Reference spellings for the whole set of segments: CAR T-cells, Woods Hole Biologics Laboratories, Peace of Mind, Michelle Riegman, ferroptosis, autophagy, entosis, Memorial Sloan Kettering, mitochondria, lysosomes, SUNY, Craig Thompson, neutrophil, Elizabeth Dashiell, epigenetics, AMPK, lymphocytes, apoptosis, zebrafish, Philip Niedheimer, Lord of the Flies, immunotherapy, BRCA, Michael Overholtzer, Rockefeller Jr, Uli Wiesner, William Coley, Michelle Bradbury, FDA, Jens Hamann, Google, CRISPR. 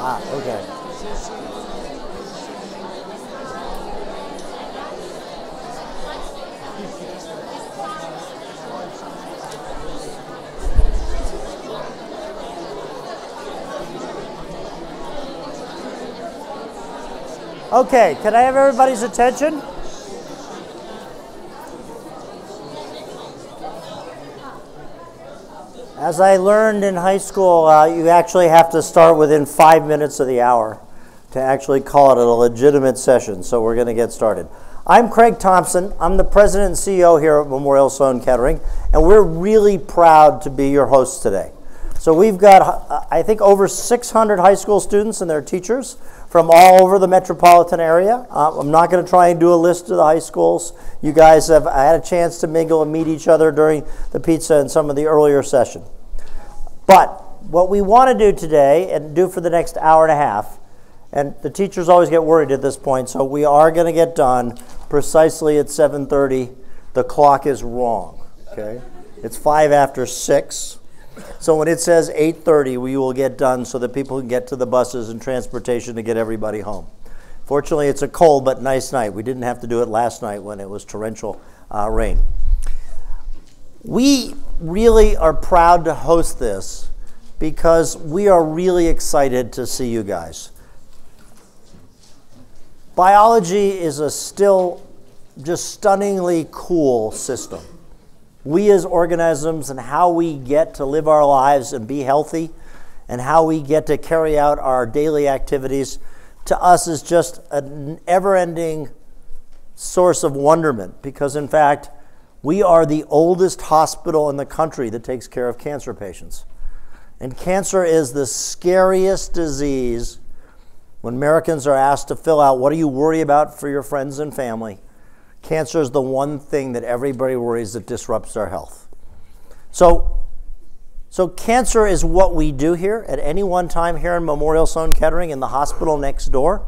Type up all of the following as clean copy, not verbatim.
Ah, okay. Okay, can I have everybody's attention? As I learned in high school, you actually have to start within 5 minutes of the hour to actually call it a legitimate session, so we're going to get started. I'm Craig Thompson. I'm the president and CEO here at Memorial Sloan Kettering, and we're really proud to be your hosts today. So we've got, I think, over 600 high school students and their teachers from all over the metropolitan area. I'm not going to try and do a list of the high schools. You guys have had a chance to mingle and meet each other during the pizza and some of the earlier session. But what we want to do today and do for the next hour and a half, and the teachers always get worried at this point, so we are going to get done precisely at 7:30. The clock is wrong, okay? It's 5 after 6. So when it says 8:30, we will get done so that people can get to the buses and transportation to get everybody home. Fortunately, it's a cold but nice night. We didn't have to do it last night when it was torrential rain. We really are proud to host this because we are really excited to see you guys. Biology is a still just stunningly cool system. We as organisms and how we get to live our lives and be healthy and how we get to carry out our daily activities, to us is just an ever-ending source of wonderment, because in fact we are the oldest hospital in the country that takes care of cancer patients. And cancer is the scariest disease. When Americans are asked to fill out what do you worry about for your friends and family, cancer is the one thing that everybody worries that disrupts our health. So cancer is what we do here at any one time here in Memorial Sloan Kettering in the hospital next door.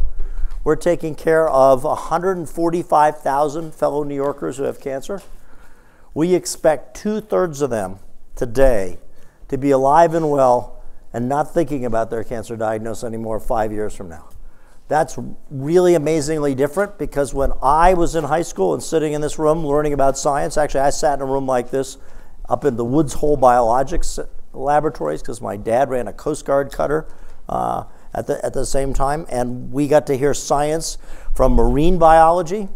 We're taking care of 145,000 fellow New Yorkers who have cancer. We expect 2/3 of them today to be alive and well and not thinking about their cancer diagnosis anymore 5 years from now. That's really amazingly different, because when I was in high school and sitting in this room learning about science, actually I sat in a room like this up in the Woods Hole Biologics Laboratories because my dad ran a Coast Guard cutter at the same time, and we got to hear science from marine biology.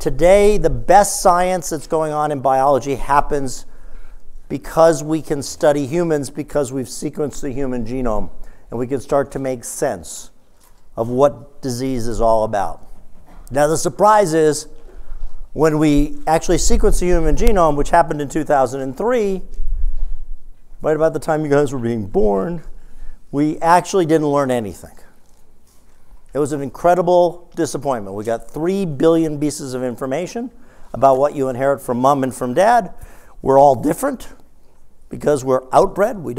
Today, the best science that's going on in biology happens because we can study humans, because we've sequenced the human genome, and we can start to make sense of what disease is all about. Now the surprise is, when we actually sequenced the human genome, which happened in 2003, right about the time you guys were being born, we actually didn't learn anything. It was an incredible disappointment. We got 3 billion pieces of information about what you inherit from mom and from dad. We're all different because we're outbred. We're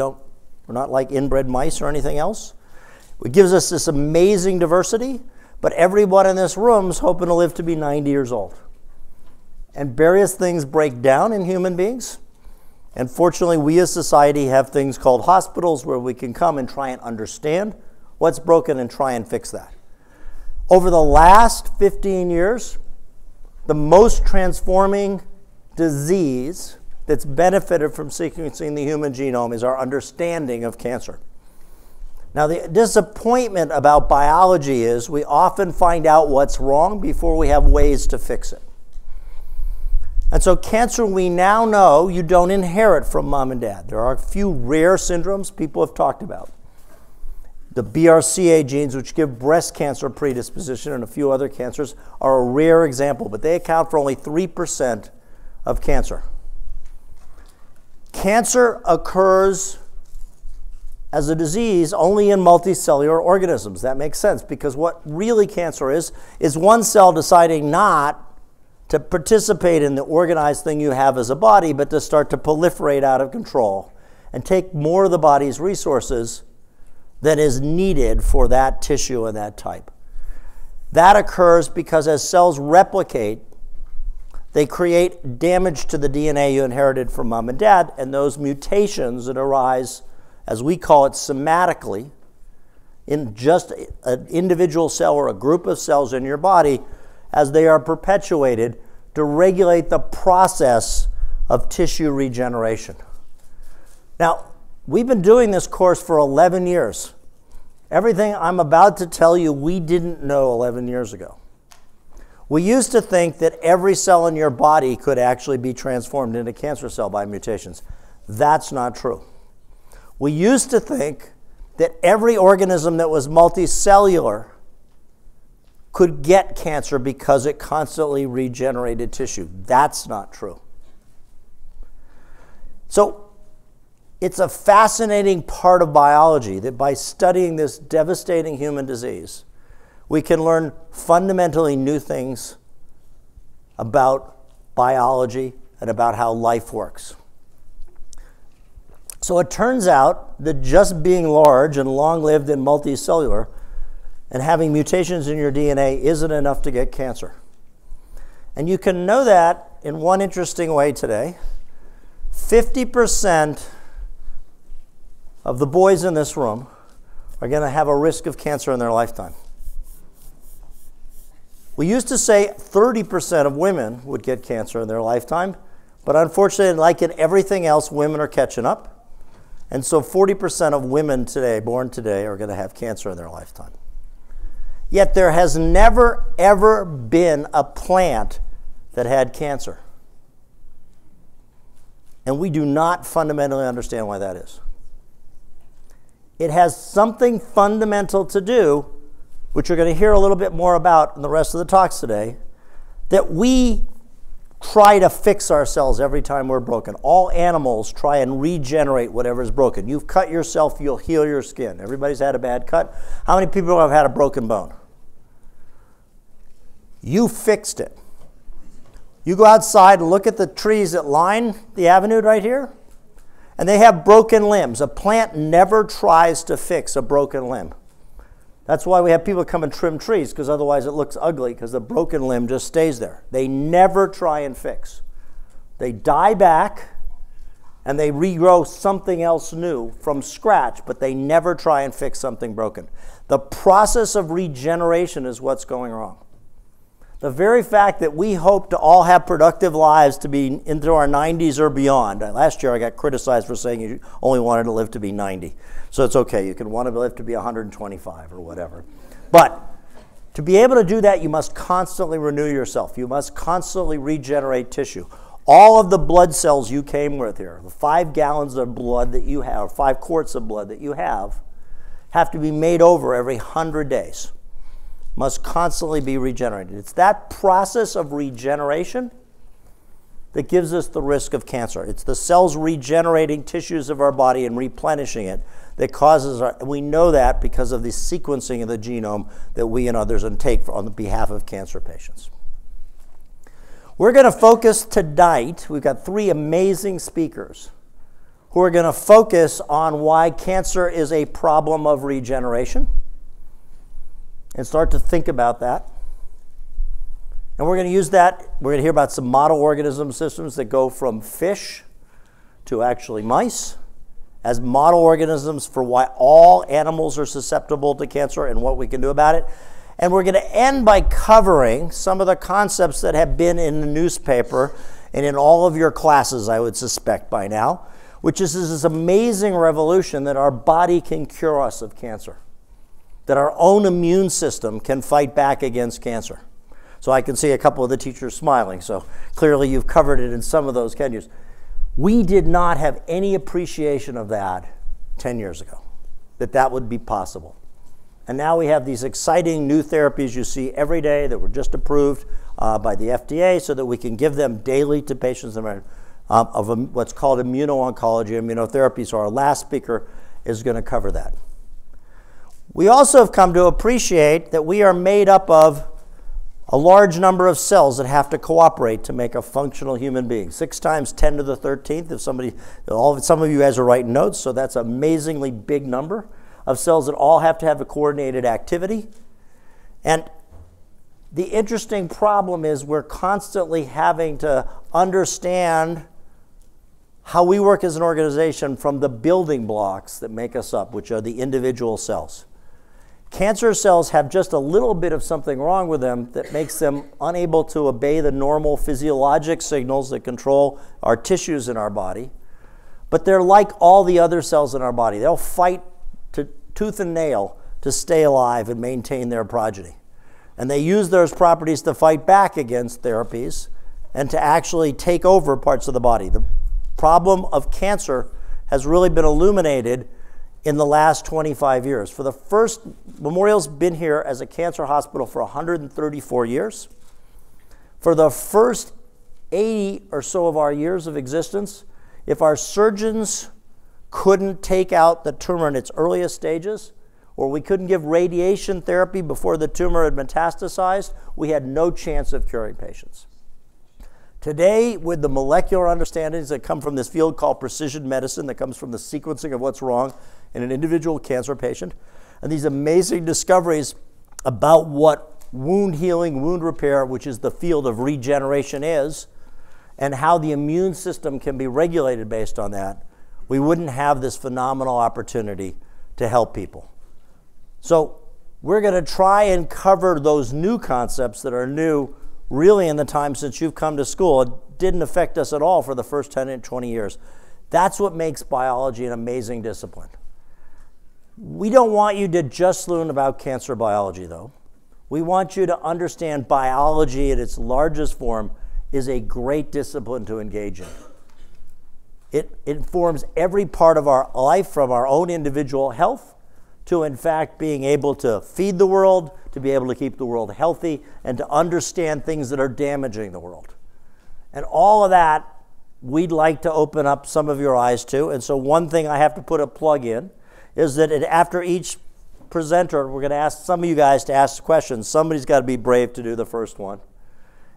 not like inbred mice or anything else. It gives us this amazing diversity, but everyone in this room is hoping to live to be 90 years old. And various things break down in human beings. And fortunately, we as society have things called hospitals where we can come and try and understand what's broken and try and fix that. Over the last 15 years, the most transforming disease that's benefited from sequencing the human genome is our understanding of cancer. Now, the disappointment about biology is we often find out what's wrong before we have ways to fix it. And so cancer, we now know you don't inherit from mom and dad. There are a few rare syndromes people have talked about. The BRCA genes, which give breast cancer predisposition, and a few other cancers are a rare example, but they account for only 3% of cancer. Cancer occurs as a disease only in multicellular organisms. That makes sense, because what really cancer is one cell deciding not to participate in the organized thing you have as a body, but to start to proliferate out of control and take more of the body's resources than is needed for that tissue and that type. That occurs because as cells replicate, they create damage to the DNA you inherited from mom and dad, and those mutations that arise, as we call it somatically, in just an individual cell or a group of cells in your body as they are perpetuated to regulate the process of tissue regeneration. Now, we've been doing this course for 11 years. Everything I'm about to tell you, we didn't know 11 years ago. We used to think that every cell in your body could actually be transformed into cancer cell by mutations. That's not true. We used to think that every organism that was multicellular could get cancer because it constantly regenerated tissue. That's not true. So it's a fascinating part of biology that by studying this devastating human disease, we can learn fundamentally new things about biology and about how life works. So it turns out that just being large and long-lived and multicellular and having mutations in your DNA isn't enough to get cancer. And you can know that in one interesting way today. 50% of the boys in this room are going to have a risk of cancer in their lifetime. We used to say 30% of women would get cancer in their lifetime, but unfortunately, like in everything else, women are catching up. And so 40% of women today, born today, are going to have cancer in their lifetime. Yet there has never, ever been a plant that had cancer. And we do not fundamentally understand why that is. It has something fundamental to do, which you're going to hear a little bit more about in the rest of the talks today, that we try to fix ourselves every time we're broken. All animals try and regenerate whatever's broken. You've cut yourself, you'll heal your skin. Everybody's had a bad cut. How many people have had a broken bone? You fixed it. You go outside and look at the trees that line the avenue right here, and they have broken limbs. A plant never tries to fix a broken limb. That's why we have people come and trim trees, because otherwise it looks ugly, because the broken limb just stays there. They never try and fix. They die back, and they regrow something else new from scratch, but they never try and fix something broken. The process of regeneration is what's going wrong. The very fact that we hope to all have productive lives to be into our 90s or beyond. Last year I got criticized for saying you only wanted to live to be 90. So it's okay, you can want to live to be 125 or whatever. But to be able to do that, you must constantly renew yourself. You must constantly regenerate tissue. All of the blood cells you came with here, the 5 gallons of blood that you have, 5 quarts of blood that you have to be made over every 100 days. Must constantly be regenerated. It's that process of regeneration that gives us the risk of cancer. It's the cells regenerating tissues of our body and replenishing it that causes our, we know that because of the sequencing of the genome that we and others take on behalf of cancer patients. We're going to focus tonight, we've got 3 amazing speakers who are going to focus on why cancer is a problem of regeneration and start to think about that. And we're going to use that, we're going to hear about some model organism systems that go from fish to actually mice as model organisms for why all animals are susceptible to cancer and what we can do about it. And we're going to end by covering some of the concepts that have been in the newspaper and in all of your classes, I would suspect by now, which is this amazing revolution that our body can cure us of cancer, that our own immune system can fight back against cancer. So I can see a couple of the teachers smiling, so clearly you've covered it in some of those 10 years. We did not have any appreciation of that 10 years ago, that that would be possible. And now we have these exciting new therapies you see every day that were just approved by the FDA so that we can give them daily to patients of what's called immuno-oncology, immunotherapy. So our last speaker is going to cover that. We also have come to appreciate that we are made up of a large number of cells that have to cooperate to make a functional human being. 6 times 10 to the 13th, some of you guys are writing notes, so that's an amazingly big number of cells that all have to have a coordinated activity. And the interesting problem is we're constantly having to understand how we work as an organization from the building blocks that make us up, which are the individual cells. Cancer cells have just a little bit of something wrong with them that makes them unable to obey the normal physiologic signals that control our tissues in our body. But they're like all the other cells in our body. They'll fight tooth and nail to stay alive and maintain their progeny. And they use those properties to fight back against therapies and to actually take over parts of the body. The problem of cancer has really been illuminated in the last 25 years. For the first, Memorial's been here as a cancer hospital for 134 years. For the first 80 or so of our years of existence, if our surgeons couldn't take out the tumor in its earliest stages, or we couldn't give radiation therapy before the tumor had metastasized, we had no chance of curing patients. Today, with the molecular understandings that come from this field called precision medicine, that comes from the sequencing of what's wrong in an individual cancer patient, and these amazing discoveries about what wound healing, wound repair, which is the field of regeneration is, and how the immune system can be regulated based on that, we wouldn't have this phenomenal opportunity to help people. So we're going to try and cover those new concepts that are new really in the time since you've come to school. It didn't affect us at all for the first 10 and 20 years. That's what makes biology an amazing discipline. We don't want you to just learn about cancer biology, though. We want you to understand biology in its largest form is a great discipline to engage in. It informs every part of our life, from our own individual health to, in fact, being able to feed the world, to be able to keep the world healthy, and to understand things that are damaging the world. And all of that, we'd like to open up some of your eyes to. And so one thing I have to put a plug in is that after each presenter, we're going to ask some of you guys to ask questions. Somebody's got to be brave to do the first one.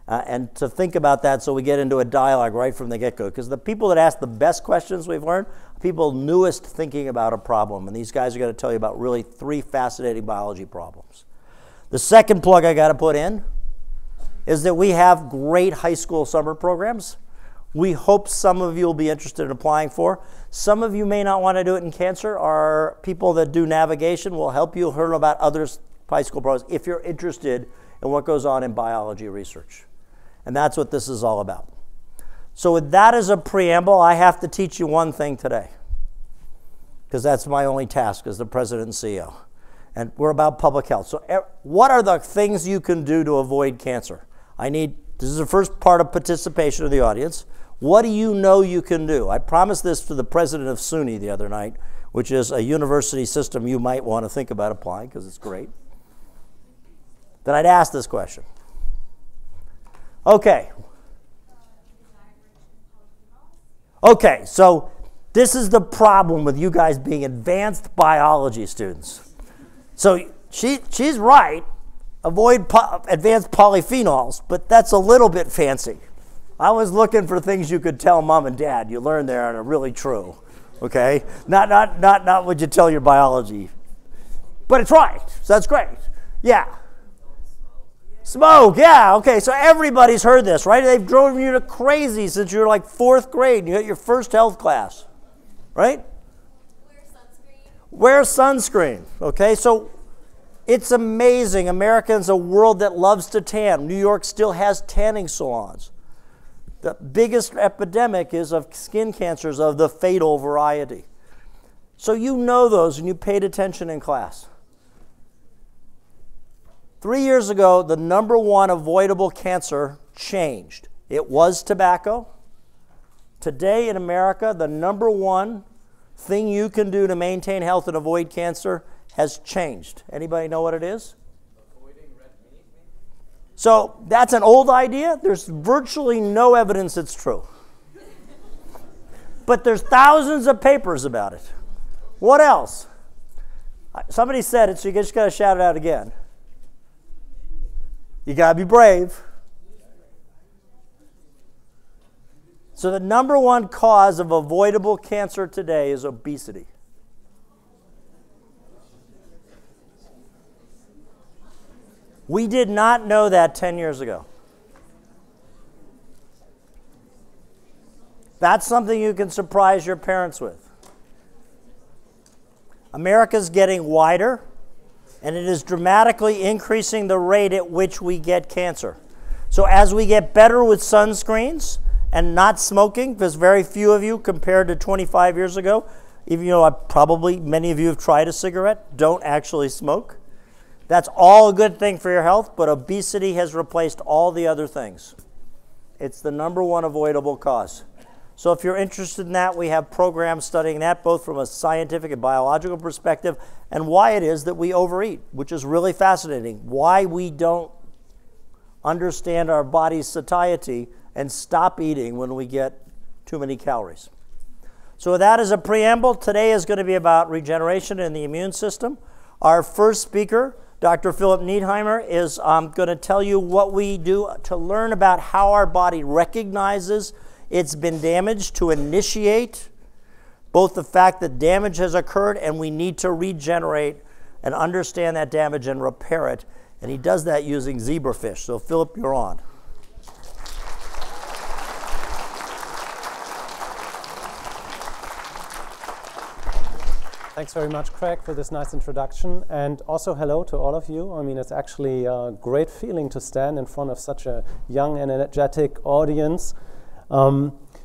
And to think about that so we get into a dialogue right from the get-go. Because the people that ask the best questions, we've learned, people newest thinking about a problem. And these guys are going to tell you about really three fascinating biology problems. The second plug I got to put in is that we have great high school summer programs. We hope some of you will be interested in applying for. Some of you may not want to do it in cancer. Our people that do navigation will help you learn about other high school programs if you're interested in what goes on in biology research. And that's what this is all about. So with that as a preamble, I have to teach you one thing today, because that's my only task as the president and CEO. And we're about public health. So what are the things you can do to avoid cancer? This is the first part of participation of the audience. What do you know you can do? I promised this to the president of SUNY the other night, which is a university system you might want to think about applying, because it's great, that I'd ask this question. Okay, so this is the problem with you guys being advanced biology students. So she's right, avoid advanced polyphenols, but that's a little bit fancy. I was looking for things you could tell mom and dad you learned there and are really true, okay? Not what you tell your biology, but it's right, so that's great, yeah. Smoke, yeah, okay, so everybody's heard this, right? They've driven you to crazy since you were like fourth grade and you got your first health class, right? Wear sunscreen. Wear sunscreen, okay? So it's amazing. America's a world that loves to tan. New York still has tanning salons. The biggest epidemic is of skin cancers of the fatal variety. So you know those and you paid attention in class. 3 years ago, the number one avoidable cancer changed. It was tobacco. Today in America, the number one thing you can do to maintain health and avoid cancer has changed. Anybody know what it is? Avoiding red meat. So that's an old idea. There's virtually no evidence it's true. But there's thousands of papers about it. What else? Somebody said it, so you just got to shout it out again. You got to be brave. So the number one cause of avoidable cancer today is obesity. We did not know that 10 years ago. That's something you can surprise your parents with. America's getting wider and it is dramatically increasing the rate at which we get cancer. So as we get better with sunscreens and not smoking, because very few of you compared to 25 years ago, even though probably many of you have tried a cigarette, don't actually smoke. That's all a good thing for your health, but obesity has replaced all the other things. It's the #1 avoidable cause. So if you're interested in that, we have programs studying that both from a scientific and biological perspective and why it is that we overeat, which is really fascinating. Why we don't understand our body's satiety and stop eating when we get too many calories. So with that as a preamble, today is going to be about regeneration in the immune system. Our first speaker, Dr. Philip Niedheimer, is going to tell you what we do to learn about how our body recognizes it's been damaged, to initiate both the fact that damage has occurred and we need to regenerate and understand that damage and repair it. And he does that using zebrafish. So Philip, you're on. Thanks very much, Craig, for this nice introduction. And also hello to all of you. I mean, it's actually a great feeling to stand in front of such a young and energetic audience.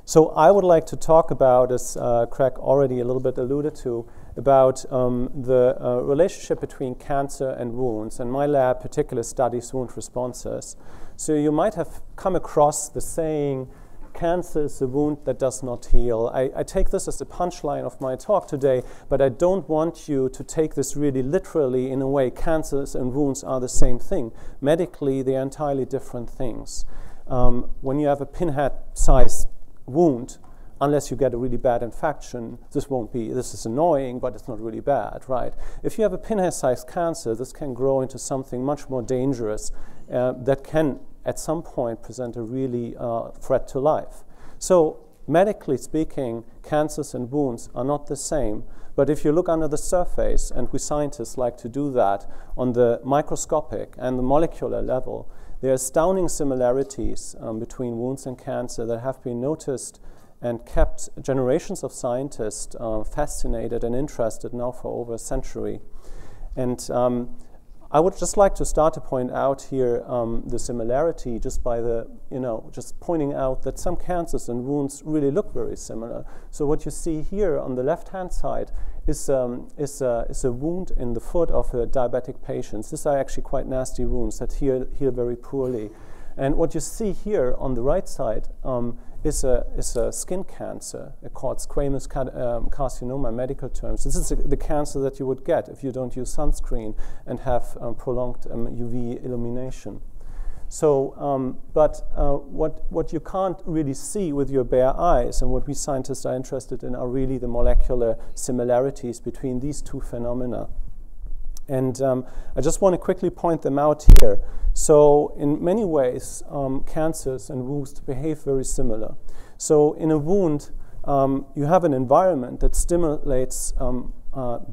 So I would like to talk about, as Craig already a little bit alluded to, about the relationship between cancer and wounds. And my lab particularly studies wound responses. So you might have come across the saying, cancer is a wound that does not heal. I take this as the punchline of my talk today, but I don't want you to take this really literally in a way. Cancers and wounds are the same thing. Medically, they are entirely different things. When you have a pinhead-sized wound, unless you get a really bad infection, this is annoying, but it's not really bad, right? If you have a pinhead-sized cancer, this can grow into something much more dangerous that can, at some point, present a really threat to life. So, medically speaking, cancers and wounds are not the same. But if you look under the surface, and we scientists like to do that, on the microscopic and the molecular level, there are astounding similarities between wounds and cancer that have been noticed and kept generations of scientists fascinated and interested now for over a century. And I would just like to start to point out here the similarity just by just pointing out that some cancers and wounds really look very similar. So what you see here on the left-hand side is a wound in the foot of a diabetic patient. These are actually quite nasty wounds that heal very poorly. And what you see here on the right side is a skin cancer called squamous carcinoma in medical terms. This is the cancer that you would get if you don't use sunscreen and have prolonged UV illumination. So, but what you can't really see with your bare eyes, and what we scientists are interested in, are really the molecular similarities between these two phenomena. And I just want to quickly point them out here. So in many ways, cancers and wounds behave very similar. So in a wound, you have an environment that stimulates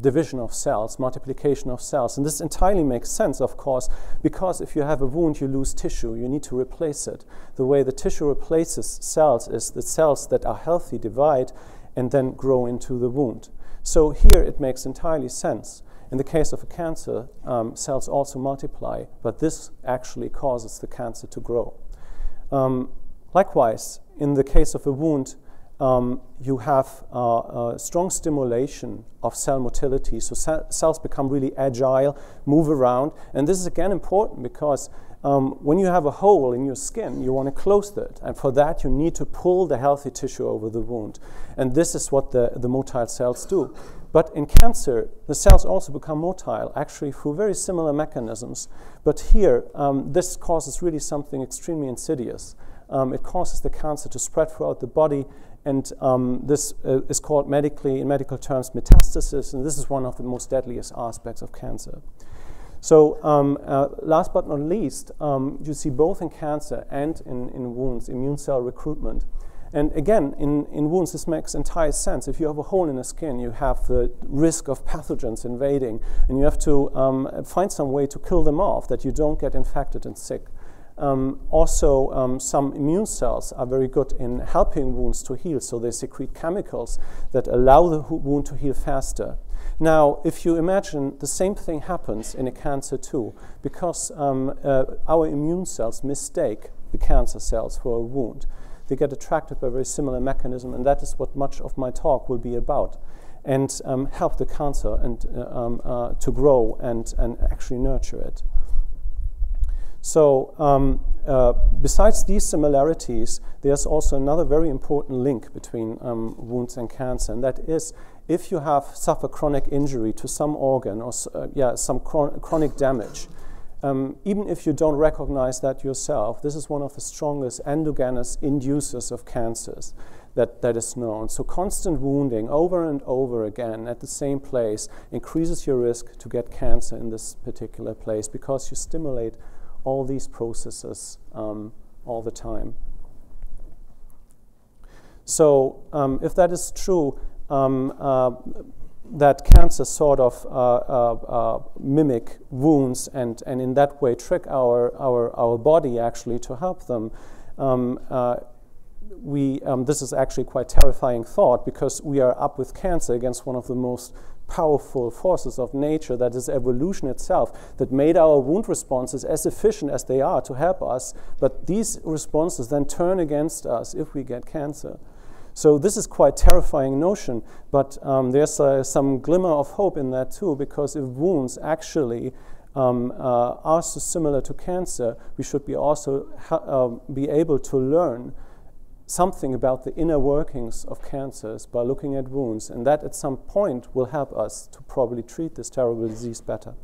division of cells, multiplication of cells. And this entirely makes sense, of course, because if you have a wound, you lose tissue. You need to replace it. The way the tissue replaces cells is the cells that are healthy divide and then grow into the wound. So here it makes entirely sense. In the case of a cancer, cells also multiply, but this actually causes the cancer to grow. Likewise, in the case of a wound, you have strong stimulation of cell motility, so cells become really agile, move around, and this is again important because when you have a hole in your skin, you want to close that, and for that you need to pull the healthy tissue over the wound, and this is what the motile cells do. But in cancer, the cells also become motile, actually through very similar mechanisms. But here, this causes really something extremely insidious. It causes the cancer to spread throughout the body, and this is called medically, in medical terms, metastasis, and this is one of the most deadliest aspects of cancer. So last but not least, you see both in cancer and in wounds, immune cell recruitment. And again, in wounds, this makes entire sense. If you have a hole in the skin, you have the risk of pathogens invading, and you have to find some way to kill them off that you don't get infected and sick. Also, some immune cells are very good in helping wounds to heal, so they secrete chemicals that allow the wound to heal faster. Now, if you imagine, the same thing happens in a cancer too, because our immune cells mistake the cancer cells for a wound. They get attracted by a very similar mechanism, and that is what much of my talk will be about, and help the cancer and, to grow and actually nurture it. So besides these similarities, there's also another very important link between wounds and cancer, and that is if you have suffered chronic injury to some organ or some chronic damage, even if you don't recognize that yourself, this is one of the strongest endogenous inducers of cancers that is known. So constant wounding over and over again at the same place increases your risk to get cancer in this particular place because you stimulate all these processes all the time. So if that is true, that cancer sort of mimic wounds and in that way trick our body actually to help them, this is actually quite terrifying thought because we are up with cancer against one of the most powerful forces of nature, that is evolution itself, that made our wound responses as efficient as they are to help us, but these responses then turn against us if we get cancer. So this is quite a terrifying notion, but there's some glimmer of hope in that too, because if wounds actually are so similar to cancer, we should be also be able to learn something about the inner workings of cancers by looking at wounds, and that at some point will help us to probably treat this terrible disease better.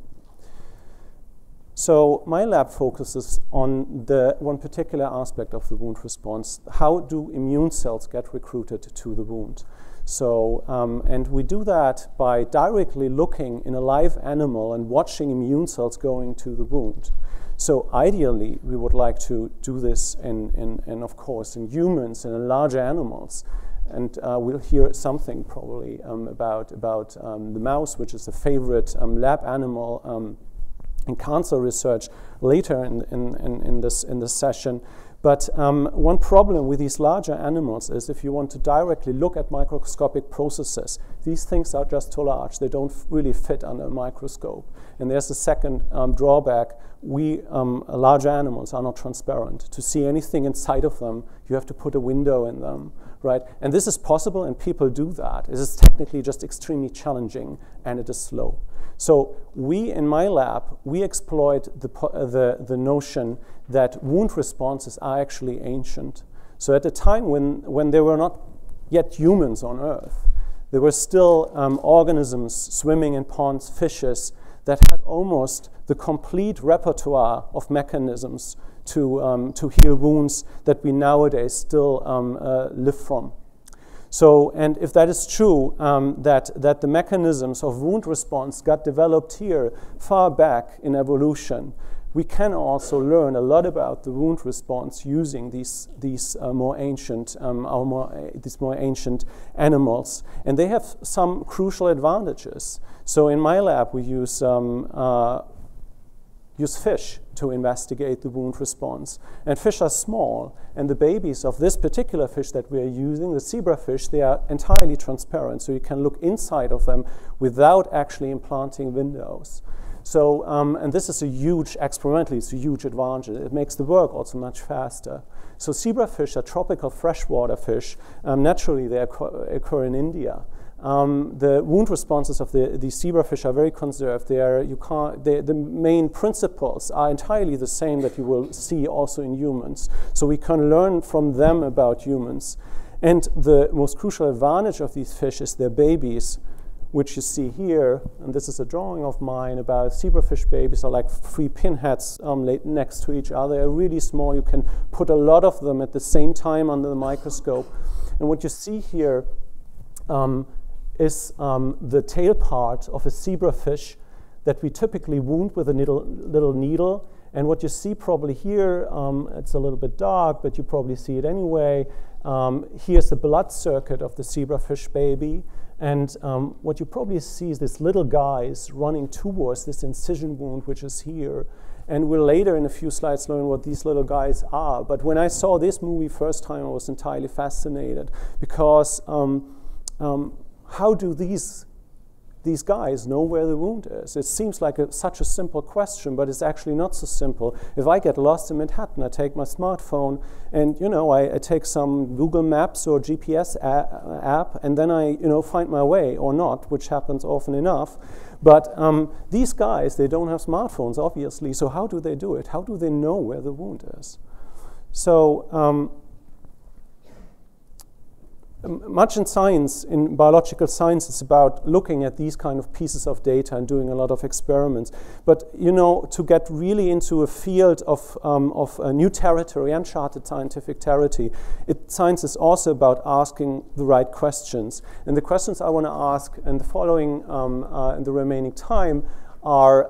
So my lab focuses on the one particular aspect of the wound response. How do immune cells get recruited to the wound? So, and we do that by directly looking in a live animal and watching immune cells going to the wound. So ideally, we would like to do this of course, in humans and in large animals. And we'll hear something probably about the mouse, which is a favorite lab animal in cancer research later in this session. But one problem with these larger animals is if you want to directly look at microscopic processes, these things are just too large. They don't really fit under a microscope. And there's a second drawback. We, larger animals, are not transparent. To see anything inside of them, you have to put a window in them, right? And this is possible, and people do that. It is technically just extremely challenging, and it is slow. So we, in my lab, we exploit the notion that wound responses are actually ancient. So at the time when there were not yet humans on Earth, there were still organisms swimming in ponds, fishes, that had almost the complete repertoire of mechanisms to heal wounds that we nowadays still live from. So, and if that is true, that the mechanisms of wound response got developed here far back in evolution, we can also learn a lot about the wound response using these more ancient animals, and they have some crucial advantages. So in my lab, we use fish to investigate the wound response. And fish are small, and the babies of this particular fish that we are using, the zebrafish, they are entirely transparent, so you can look inside of them without actually implanting windows. So, and this is a huge, experimentally, it's a huge advantage. It makes the work also much faster. So zebrafish are tropical freshwater fish. Naturally, they occur in India. The wound responses of the zebrafish are very conserved. The main principles are entirely the same that you will see also in humans. So we can learn from them about humans. And the most crucial advantage of these fish is their babies, which you see here, and this is a drawing of mine about zebrafish babies are like three pinheads laid next to each other. They're really small. You can put a lot of them at the same time under the microscope. And what you see here is the tail part of a zebrafish that we typically wound with a little needle. And what you see probably here, it's a little bit dark, but you probably see it anyway. Here's the blood circuit of the zebrafish baby. And what you probably see is this little guy is running towards this incision wound, which is here. And we'll later in a few slides learn what these little guys are. But when I saw this movie first time, I was entirely fascinated because how do these guys know where the wound is? It seems like such a simple question, but it's actually not so simple. If I get lost in Manhattan, I take my smartphone and, you know, I take some Google Maps or GPS app, and then I, you know, find my way or not, which happens often enough. But these guys, they don't have smartphones, obviously, so how do they do it? How do they know where the wound is? So, much in science, in biological science, it's about looking at these kind of pieces of data and doing a lot of experiments. But, you know, to get really into a field of a new territory, uncharted scientific territory, science is also about asking the right questions. And the questions I want to ask in the following, in the remaining time, are,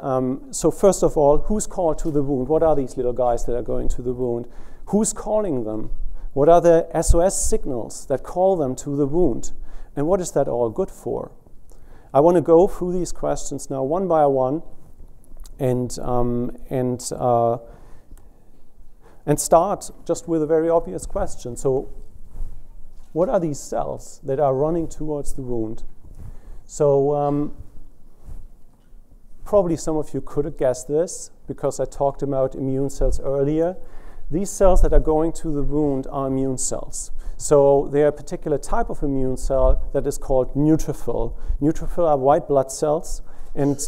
so first of all, who's called to the wound? What are these little guys that are going to the wound? Who's calling them? What are the SOS signals that call them to the wound? And what is that all good for? I want to go through these questions now one by one and start just with a very obvious question. So what are these cells that are running towards the wound? So probably some of you could have guessed this because I talked about immune cells earlier. These cells that are going to the wound are immune cells. So they are a particular type of immune cell that is called neutrophil. Neutrophil are white blood cells, and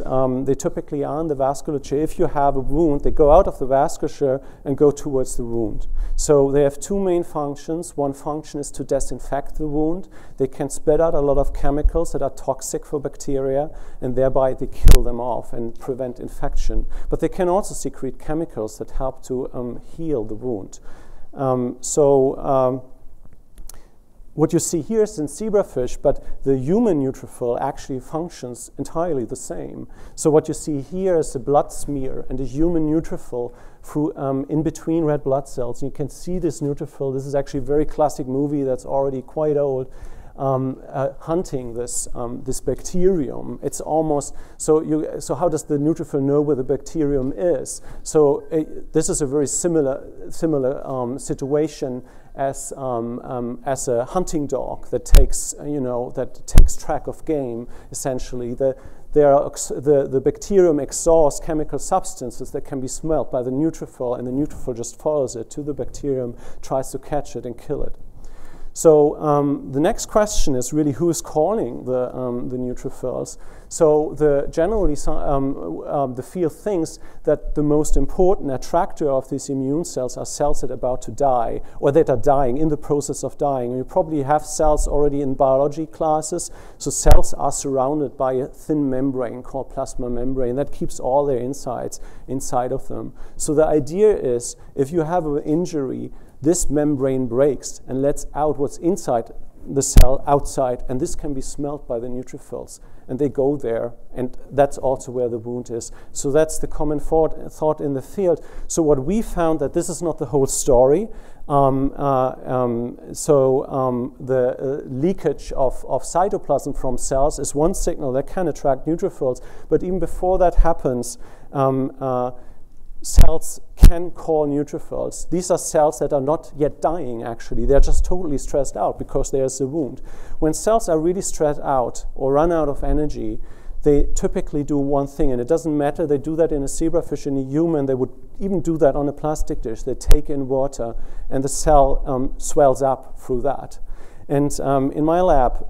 they typically are in the vasculature. If you have a wound, they go out of the vasculature and go towards the wound. So they have two main functions. One function is to disinfect the wound. They can spit out a lot of chemicals that are toxic for bacteria, and thereby they kill them off and prevent infection. But they can also secrete chemicals that help to heal the wound. What you see here is in zebrafish, but the human neutrophil actually functions entirely the same. So what you see here is a blood smear and a human neutrophil through, in between red blood cells. And you can see this neutrophil. This is actually a very classic movie that's already quite old, hunting this bacterium. It's almost, so how does the neutrophil know where the bacterium is? So this is a very similar situation as a hunting dog that takes, you know, that takes track of game, essentially. The bacterium exhausts chemical substances that can be smelled by the neutrophil, and the neutrophil just follows it to the bacterium, tries to catch it and kill it. So the next question is really who is calling the neutrophils. So generally the field thinks that the most important attractor of these immune cells are cells that are about to die or that are dying, in the process of dying. And you probably have cells already in biology classes. So cells are surrounded by a thin membrane called plasma membrane that keeps all their insides inside of them. So the idea is if you have an injury, this membrane breaks and lets out what's inside the cell outside, and this can be smelled by the neutrophils, and they go there, and that's also where the wound is. So that's the common thought in the field. So what we found that this is not the whole story. The leakage of cytoplasm from cells is one signal that can attract neutrophils, but even before that happens, cells can call neutrophils. These are cells that are not yet dying, actually. They're just totally stressed out because there's a wound. When cells are really stressed out or run out of energy, they typically do one thing, and it doesn't matter. They do that in a zebrafish, in a human. They would even do that on a plastic dish. They take in water, and the cell swells up through that. And in my lab,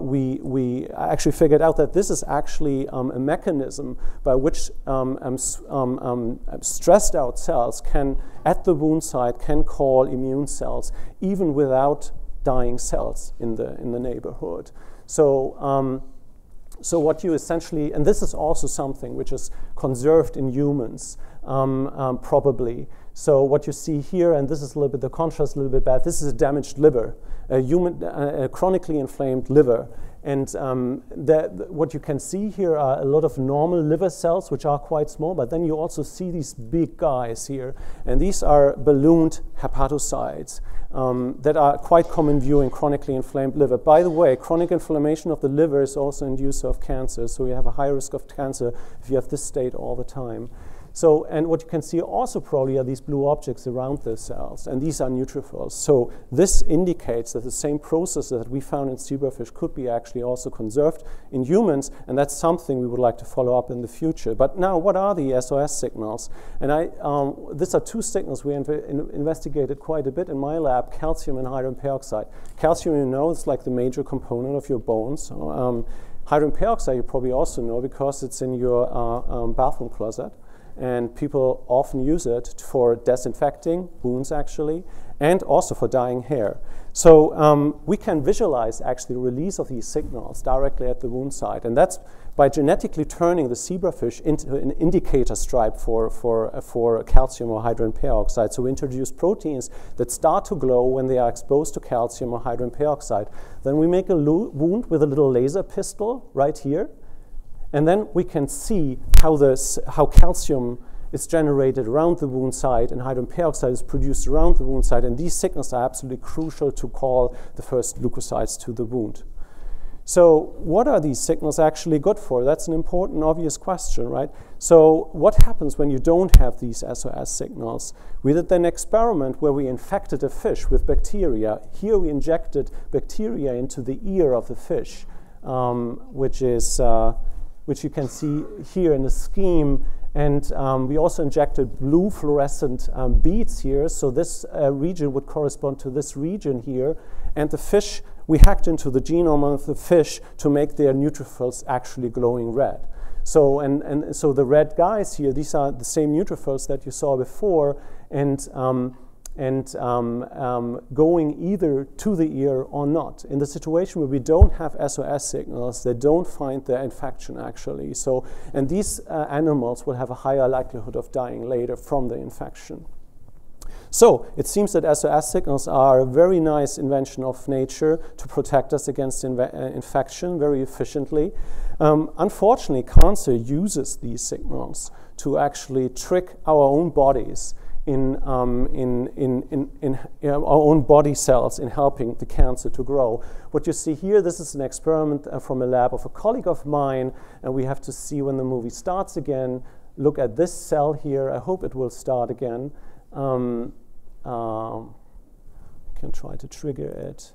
we actually figured out that this is actually a mechanism by which stressed out cells can, at the wound site, can call immune cells even without dying cells in the neighborhood. So, so what you essentially, and this is also something which is conserved in humans, probably. So what you see here, and this is a little bit, the contrast a little bit bad, this is a damaged liver, a chronically inflamed liver. And what you can see here are a lot of normal liver cells, which are quite small, but then you also see these big guys here. And these are ballooned hepatocytes that are quite common view in chronically inflamed liver. By the way, chronic inflammation of the liver is also inducer of cancer, so you have a high risk of cancer if you have this state all the time. So, and what you can see also probably are these blue objects around the cells, and these are neutrophils. So this indicates that the same processes that we found in zebrafish could be actually also conserved in humans, and that's something we would like to follow up in the future. But now, what are the SOS signals? And these are two signals we investigated quite a bit in my lab, calcium and hydrogen peroxide. Calcium, you know, it's like the major component of your bones. So, hydrogen peroxide you probably also know because it's in your bathroom closet. And people often use it for disinfecting wounds, actually, and also for dyeing hair. So we can visualize, actually, the release of these signals directly at the wound site. And that's by genetically turning the zebrafish into an indicator stripe for calcium or hydrogen peroxide. So we introduce proteins that start to glow when they are exposed to calcium or hydrogen peroxide. Then we make a wound with a little laser pistol right here. And then we can see how calcium is generated around the wound site and hydrogen peroxide is produced around the wound site. And these signals are absolutely crucial to call the first leukocytes to the wound. So what are these signals actually good for? That's an important, obvious question, right? So what happens when you don't have these SOS signals? We did an experiment where we infected a fish with bacteria. Here we injected bacteria into the ear of the fish, which you can see here in the scheme. And we also injected blue fluorescent beads here. So this region would correspond to this region here. And the fish, we hacked into the genome of the fish to make their neutrophils actually glowing red. So, and so the red guys here, these are the same neutrophils that you saw before. And going either to the ear or not. In the situation where we don't have SOS signals, they don't find their infection actually. So, and these animals will have a higher likelihood of dying later from the infection. So it seems that SOS signals are a very nice invention of nature to protect us against infection very efficiently. Unfortunately, cancer uses these signals to actually trick our own bodies in our own body cells in helping the cancer to grow. What you see here, this is an experiment from a lab of a colleague of mine, and we have to see when the movie starts again. Look at this cell here. I hope it will start again. Can try to trigger it.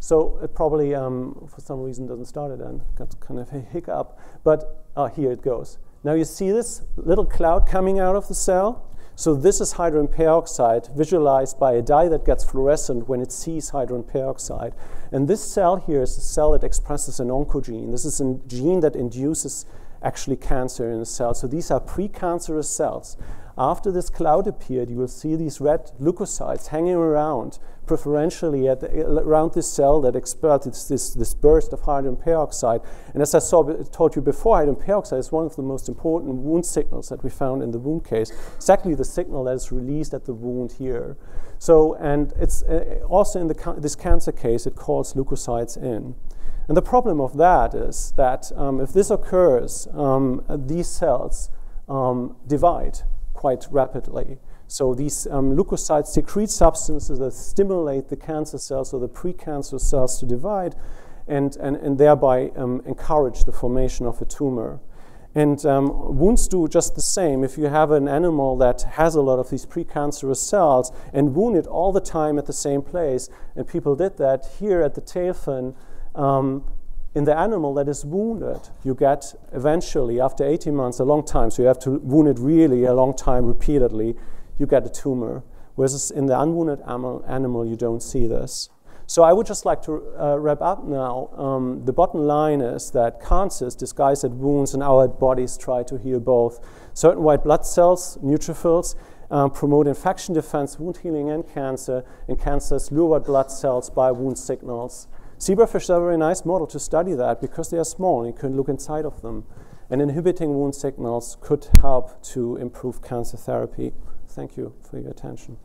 So it probably, for some reason, doesn't start it then. Got kind of a hiccup, but here it goes. Now you see this little cloud coming out of the cell. So this is hydrogen peroxide visualized by a dye that gets fluorescent when it sees hydrogen peroxide. And this cell here is a cell that expresses an oncogene. This is a gene that induces actually cancer in the cell. So these are precancerous cells. After this cloud appeared, you will see these red leukocytes hanging around, preferentially at around this cell that expels this burst of hydrogen peroxide. And as I told you before, hydrogen peroxide is one of the most important wound signals that we found in the wound case. Exactly the signal that is released at the wound here. So, and it's also in this cancer case, it calls leukocytes in. And the problem of that is that if this occurs, these cells divide quite rapidly. So these leukocytes secrete substances that stimulate the cancer cells or the precancer cells to divide and thereby encourage the formation of a tumor. And wounds do just the same. If you have an animal that has a lot of these precancerous cells and wound it all the time at the same place, and people did that here at the tail fin, in the animal that is wounded, you get eventually, after 18 months, a long time, so you have to wound it really a long time repeatedly, you get a tumor. Whereas in the unwounded animal, you don't see this. So I would just like to wrap up now. The bottom line is that cancers disguise as wounds and our bodies try to heal both. Certain white blood cells, neutrophils, promote infection defense, wound healing, and cancers lure white blood cells by wound signals. Zebrafish are a very nice model to study that because they are small and you can look inside of them. And inhibiting wound signals could help to improve cancer therapy. Thank you for your attention.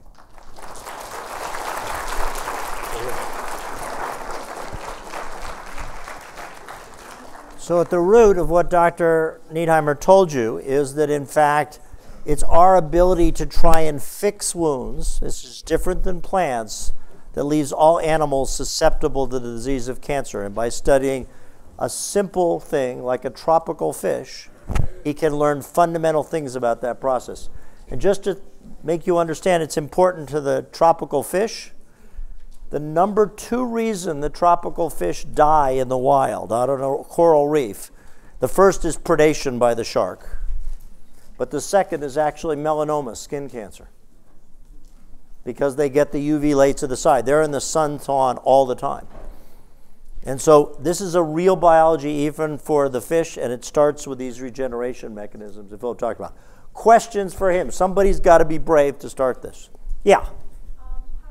So at the root of what Dr. Niedheimer told you is that, in fact, it's our ability to try and fix wounds. This is different than plants. That leaves all animals susceptible to the disease of cancer. And by studying a simple thing like a tropical fish, he can learn fundamental things about that process. And just to make you understand, it's important to the tropical fish. The number 2 reason the tropical fish die in the wild, out on a coral reef, the first is predation by the shark. But the second is actually melanoma, skin cancer, because they get the UV light to the side. They're in the sun sun all the time. And so this is a real biology even for the fish, and it starts with these regeneration mechanisms that Philip talked about. Questions for him? Somebody's got to be brave to start this. Yeah? How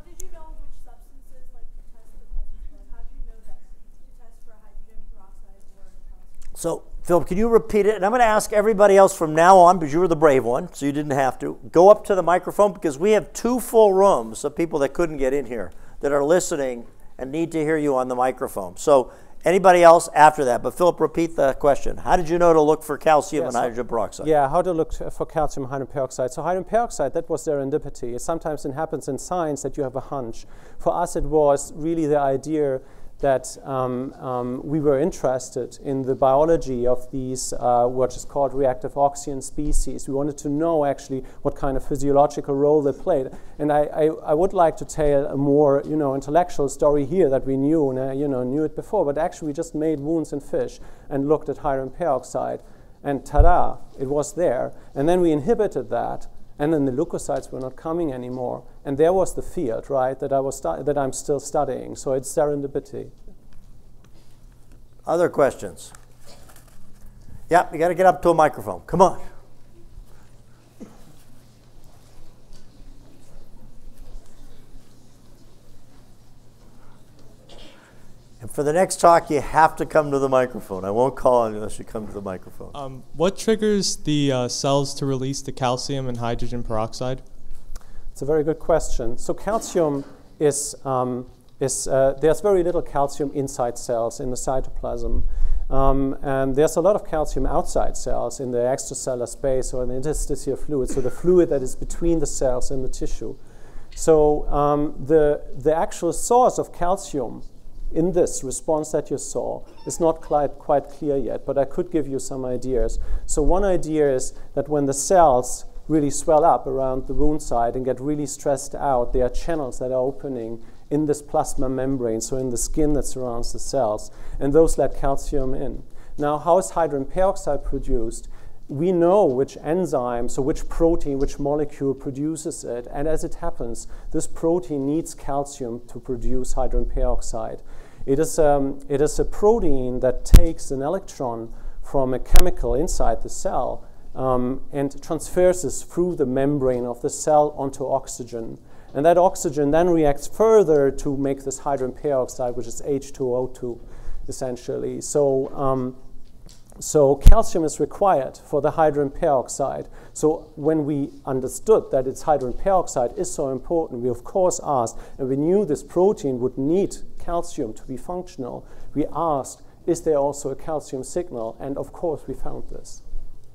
did you know which substances, like to test for hydrogen? How did you know that to test for hydrogen peroxide or calcium? So, Philip, can you repeat it? And I'm going to ask everybody else from now on, because you were the brave one, so you didn't have to, go up to the microphone, because we have 2 full rooms of people that couldn't get in here that are listening and need to hear you on the microphone. So anybody else after that? But Philip, repeat the question. How did you know to look for calcium and hydrogen peroxide? Yeah, how to look for calcium and hydrogen peroxide. So hydrogen peroxide, that was their serendipity. Sometimes it happens in science that you have a hunch. For us, it was really the idea that we were interested in the biology of these what is called reactive auxin species. We wanted to know actually what kind of physiological role they played. And I would like to tell a more intellectual story here that we knew and knew it before, but actually we just made wounds in fish and looked at hydrogen peroxide, and ta-da, it was there. And then we inhibited that, and then the leukocytes were not coming anymore. And there was the field, right, that I'm still studying. So it's serendipity. Other questions? Yeah, you got to get up to a microphone. Come on. And for the next talk, you have to come to the microphone. I won't call on you unless you come to the microphone. What triggers the cells to release the calcium and hydrogen peroxide? It's a very good question. So calcium is, there's very little calcium inside cells in the cytoplasm. And there's a lot of calcium outside cells in the extracellular space or in the interstitial fluid, so the fluid that is between the cells and the tissue. So the actual source of calcium in this response that you saw is not quite clear yet, but I could give you some ideas. So one idea is that when the cells really swell up around the wound site and get really stressed out, there are channels that are opening in this plasma membrane, so in the skin that surrounds the cells, and those let calcium in. Now, how is hydrogen peroxide produced? We know which enzyme, so which protein, which molecule produces it, and as it happens, this protein needs calcium to produce hydrogen peroxide. It is a protein that takes an electron from a chemical inside the cell and transfers this through the membrane of the cell onto oxygen. And that oxygen then reacts further to make this hydrogen peroxide, which is H2O2, essentially. So calcium is required for the hydrogen peroxide. So when we understood that its hydrogen peroxide is so important, we of course asked, and we knew this protein would need calcium to be functional. We asked, is there also a calcium signal? And of course we found this.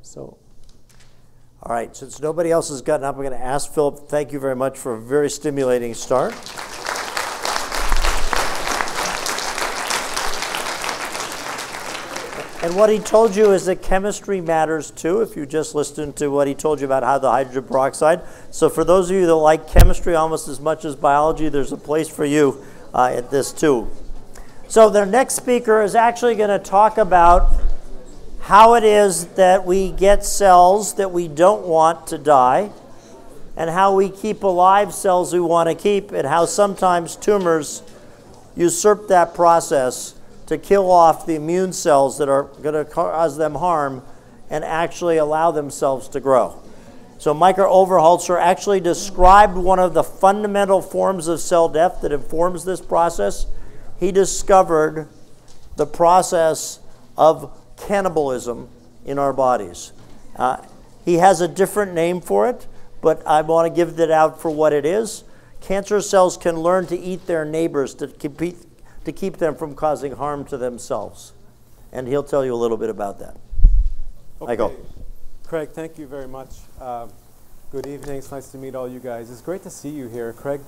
So. All right, since nobody else has gotten up, I'm going to ask Philip, thank you very much for a very stimulating start. And what he told you is that chemistry matters too, if you just listen to what he told you about how the hydrogen peroxide. So for those of you that like chemistry almost as much as biology, there's a place for you at this too. So the next speaker is actually going to talk about how it is that we get cells that we don't want to die, and how we keep alive cells we want to keep, and how sometimes tumors usurp that process to kill off the immune cells that are going to cause them harm and actually allow themselves to grow. So Michael Overholtzer actually described one of the fundamental forms of cell death that informs this process. He discovered the process of cannibalism in our bodies. He has a different name for it, but I want to give it out for what it is. Cancer cells can learn to eat their neighbors to keep them from causing harm to themselves. And he'll tell you a little bit about that. Okay. Michael. Craig, thank you very much. Good evening. It's nice to meet all you guys. It's great to see you here. Craig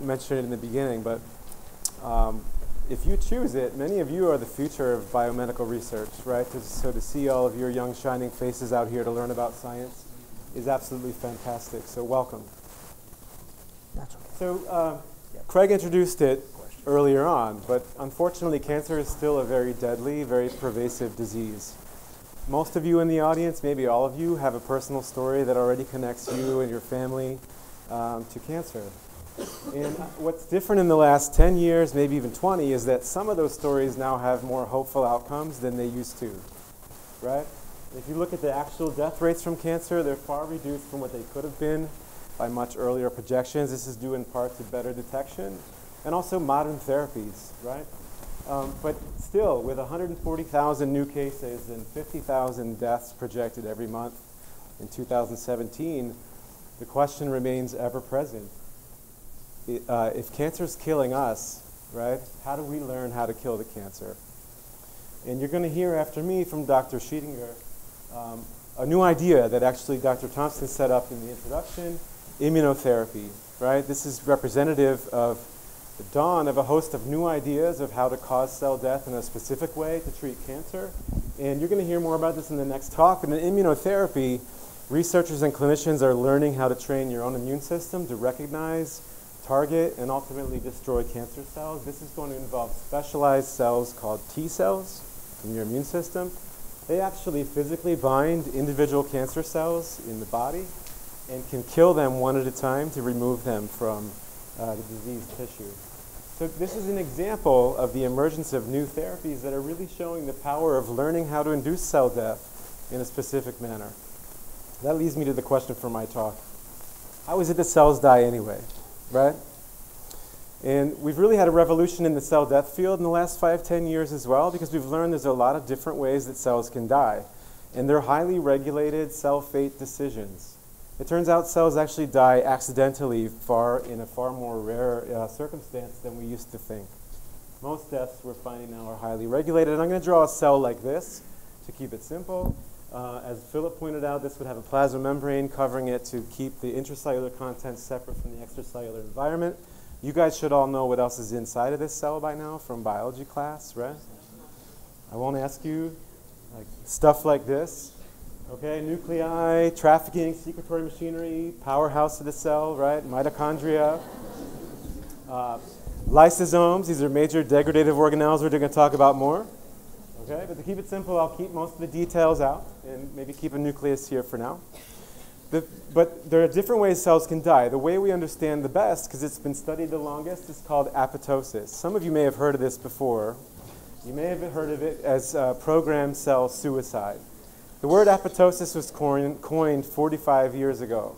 mentioned it in the beginning, but if you choose it, many of you are the future of biomedical research, right? So to see all of your young, shining faces out here to learn about science is absolutely fantastic. So welcome. That's okay. So Craig introduced it earlier on, but unfortunately, cancer is still a very deadly, very pervasive disease. Most of you in the audience, maybe all of you, have a personal story that already connects you and your family to cancer. And what's different in the last 10 years, maybe even 20, is that some of those stories now have more hopeful outcomes than they used to, right? If you look at the actual death rates from cancer, they're far reduced from what they could have been by much earlier projections. This is due in part to better detection and also modern therapies, right? But still, with 140,000 new cases and 50,000 deaths projected every month in 2017, the question remains ever present. If cancer's killing us, right, how do we learn how to kill the cancer? And you're going to hear after me from Dr. Schietinger a new idea that actually Dr. Thompson set up in the introduction, immunotherapy, right? This is representative of the dawn of a host of new ideas of how to cause cell death in a specific way to treat cancer. And you're going to hear more about this in the next talk. And in immunotherapy, researchers and clinicians are learning how to train your own immune system to recognize, target, and ultimately destroy cancer cells. This is going to involve specialized cells called T-cells from your immune system. They actually physically bind individual cancer cells in the body and can kill them one at a time to remove them from the diseased tissue. So this is an example of the emergence of new therapies that are really showing the power of learning how to induce cell death in a specific manner. That leads me to the question for my talk. How is it that cells die anyway? Right? And we've really had a revolution in the cell death field in the last 5–10 years as well, because we've learned there's a lot of different ways that cells can die. And they're highly regulated cell fate decisions. It turns out cells actually die accidentally in a far more rare circumstance than we used to think. Most deaths we're finding now are highly regulated. And I'm going to draw a cell like this to keep it simple. As Philip pointed out, this would have a plasma membrane covering it to keep the intracellular content separate from the extracellular environment. You guys should all know what else is inside of this cell by now from biology class, right? I won't ask you. Like, stuff like this. Okay, nuclei, trafficking, secretory machinery, powerhouse of the cell, right? Mitochondria. Lysosomes, these are major degradative organelles we're going to talk about more. Okay, but to keep it simple, I'll keep most of the details out and maybe keep a nucleus here for now. But there are different ways cells can die. The way we understand the best, because it's been studied the longest, is called apoptosis. Some of you may have heard of this before. You may have heard of it as programmed cell suicide. The word apoptosis was coined 45 years ago.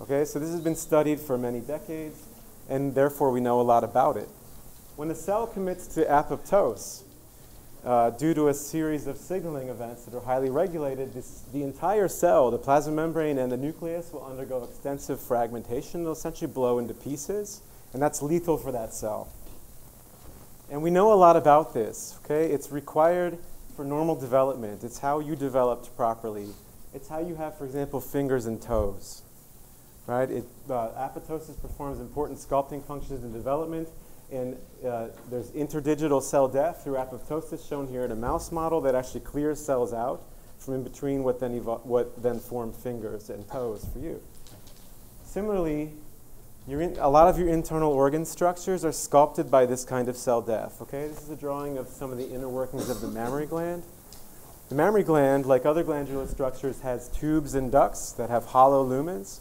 Okay, so this has been studied for many decades, and therefore we know a lot about it. When a cell commits to apoptose, due to a series of signaling events that are highly regulated, the entire cell, the plasma membrane and the nucleus, will undergo extensive fragmentation. It'll essentially blow into pieces, and that's lethal for that cell. And we know a lot about this, okay? It's required for normal development. It's how you developed properly. It's how you have, for example, fingers and toes, right? Apoptosis performs important sculpting functions in development. And there's interdigital cell death through apoptosis, shown here in a mouse model that actually clears cells out from in between what then form fingers and toes for you. Similarly, a lot of your internal organ structures are sculpted by this kind of cell death. Okay, this is a drawing of some of the inner workings of the mammary gland. The mammary gland, like other glandular structures, has tubes and ducts that have hollow lumens.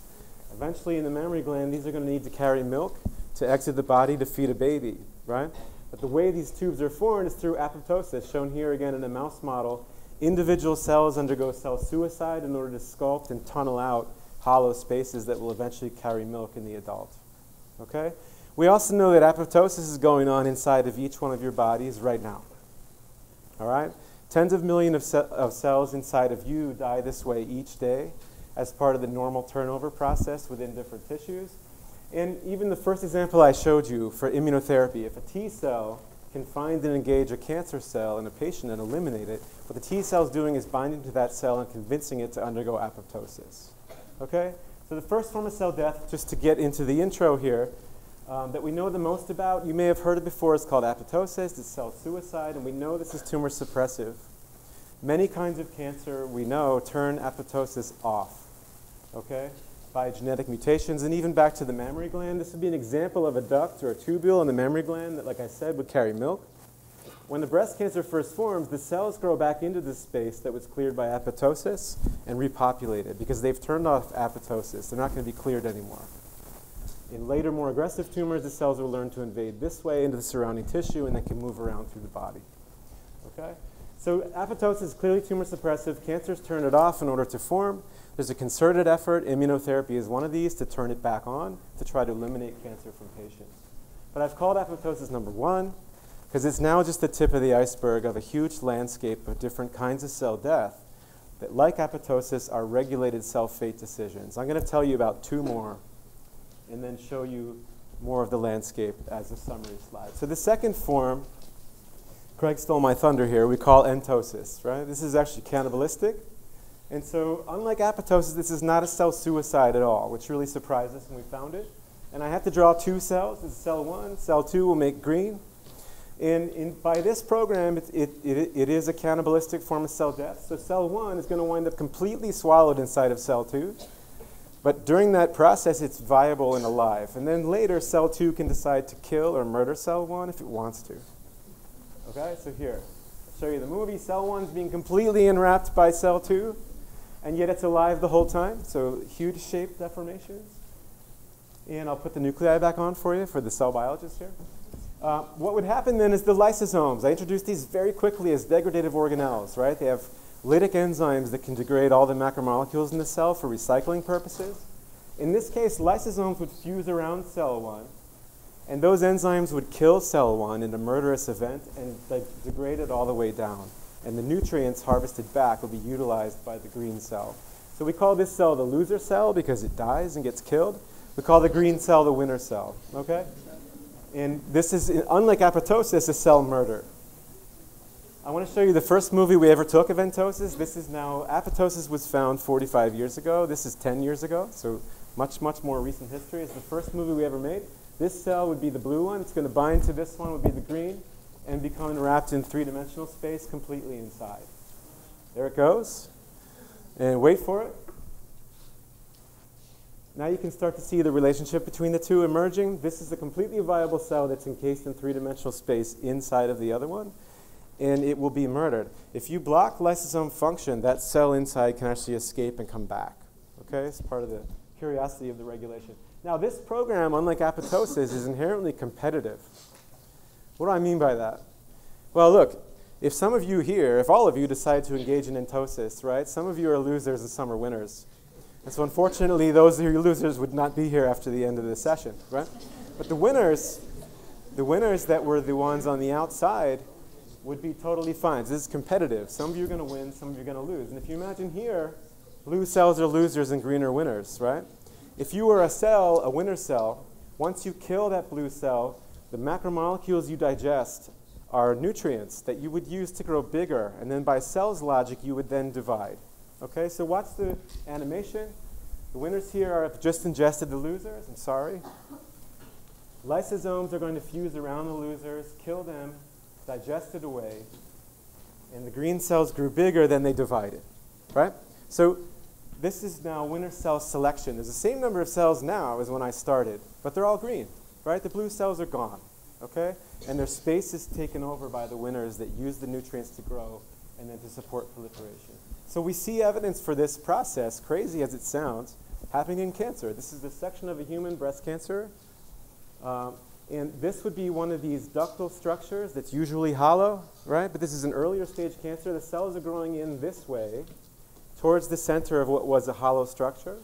Eventually, in the mammary gland, these are going to need to carry milk to exit the body to feed a baby, right? But the way these tubes are formed is through apoptosis, shown here again in a mouse model. Individual cells undergo cell suicide in order to sculpt and tunnel out hollow spaces that will eventually carry milk in the adult, okay? We also know that apoptosis is going on inside of each one of your bodies right now, all right? Tens of millions of cells inside of you die this way each day as part of the normal turnover process within different tissues. And even the first example I showed you for immunotherapy, if a T cell can find and engage a cancer cell in a patient and eliminate it, what the T cell is doing is binding to that cell and convincing it to undergo apoptosis. Okay? So the first form of cell death, just to get into the intro here, that we know the most about, you may have heard it before, it's called apoptosis, it's cell suicide, and we know this is tumor suppressive. Many kinds of cancer, we know, turn apoptosis off, okay, by genetic mutations, and even back to the mammary gland. This would be an example of a duct or a tubule in the mammary gland that, like I said, would carry milk. When the breast cancer first forms, the cells grow back into this space that was cleared by apoptosis and repopulated because they've turned off apoptosis. They're not going to be cleared anymore. In later, more aggressive tumors, the cells will learn to invade this way into the surrounding tissue and they can move around through the body. Okay? So apoptosis is clearly tumor suppressive. Cancers turn it off in order to form. There's a concerted effort, immunotherapy is one of these, to turn it back on to try to eliminate cancer from patients. But I've called apoptosis number one because it's now just the tip of the iceberg of a huge landscape of different kinds of cell death that, like apoptosis, are regulated cell fate decisions. I'm going to tell you about two more and then show you more of the landscape as a summary slide. So the second form, Craig stole my thunder here, we call entosis, right? This is actually cannibalistic. And so, unlike apoptosis, this is not a cell suicide at all, which really surprised us when we found it. And I have to draw two cells. This is cell one. Cell two will make green. And by this program, it is a cannibalistic form of cell death. So cell one is going to wind up completely swallowed inside of cell two. But during that process, it's viable and alive. And then later, cell two can decide to kill or murder cell one if it wants to. Okay, so here, I'll show you the movie. Cell one's being completely enwrapped by cell two. And yet it's alive the whole time, so huge shape deformations. And I'll put the nuclei back on for you, for the cell biologists here. What would happen then is the lysosomes. I introduced these very quickly as degradative organelles, right? They have lytic enzymes that can degrade all the macromolecules in the cell for recycling purposes. In this case, lysosomes would fuse around cell one, and those enzymes would kill cell one in a murderous event and degrade it all the way down. And the nutrients harvested back will be utilized by the green cell. So we call this cell the loser cell because it dies and gets killed. We call the green cell the winner cell, okay? And this is, unlike apoptosis, a cell murder. I want to show you the first movie we ever took of entosis. This is now, apoptosis was found 45 years ago. This is 10 years ago, so much, much more recent history. It's the first movie we ever made. This cell would be the blue one. It's going to bind to this one, would be the green, and become enwrapped in three-dimensional space completely inside. There it goes. And wait for it. Now you can start to see the relationship between the two emerging. This is a completely viable cell that's encased in three-dimensional space inside of the other one, and it will be murdered. If you block lysosome function, that cell inside can actually escape and come back. Okay? It's part of the curiosity of the regulation. Now this program, unlike apoptosis, is inherently competitive. What do I mean by that? Well, look, if some of you here, if all of you decide to engage in entosis, right, some of you are losers and some are winners. And so unfortunately, those of you losers would not be here after the end of the session, right? But the winners that were the ones on the outside would be totally fine. This is competitive. Some of you are going to win, some of you are going to lose. And if you imagine here, blue cells are losers and green are winners, right? If you were a cell, a winner cell, once you kill that blue cell, the macromolecules you digest are nutrients that you would use to grow bigger, and then by cell's logic, you would then divide. Okay, so watch the animation. The winners here have just ingested the losers, I'm sorry. Lysosomes are going to fuse around the losers, kill them, digest it away, and the green cells grew bigger, then they divided, right? So this is now winner cell selection. There's the same number of cells now as when I started, but they're all green. Right? The blue cells are gone, okay? And their space is taken over by the winners that use the nutrients to grow and then to support proliferation. So we see evidence for this process, crazy as it sounds, happening in cancer. This is a section of a human breast cancer. And this would be one of these ductal structures that's usually hollow, right? But this is an earlier stage cancer. The cells are growing in this way towards the center of what was a hollow structure.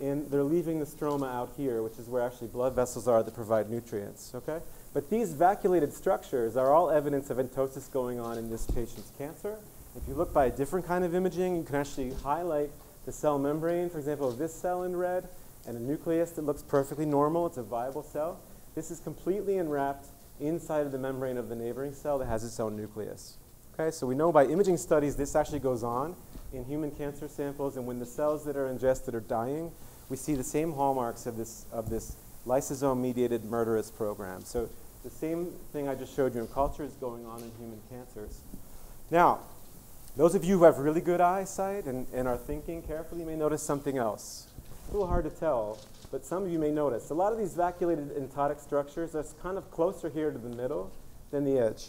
And they're leaving the stroma out here, which is where actually blood vessels are that provide nutrients, okay? But these vacuolated structures are all evidence of entosis going on in this patient's cancer. If you look by a different kind of imaging, you can actually highlight the cell membrane, for example, of this cell in red, and a nucleus that looks perfectly normal. It's a viable cell. This is completely enwrapped inside of the membrane of the neighboring cell that has its own nucleus, okay? So we know by imaging studies this actually goes on in human cancer samples, and when the cells that are ingested are dying, we see the same hallmarks of this lysosome-mediated murderous program. So the same thing I just showed you in culture is going on in human cancers. Now, those of you who have really good eyesight and are thinking carefully may notice something else. It's a little hard to tell, but some of you may notice. A lot of these vacuolated entotic structures are kind of closer here to the middle than the edge,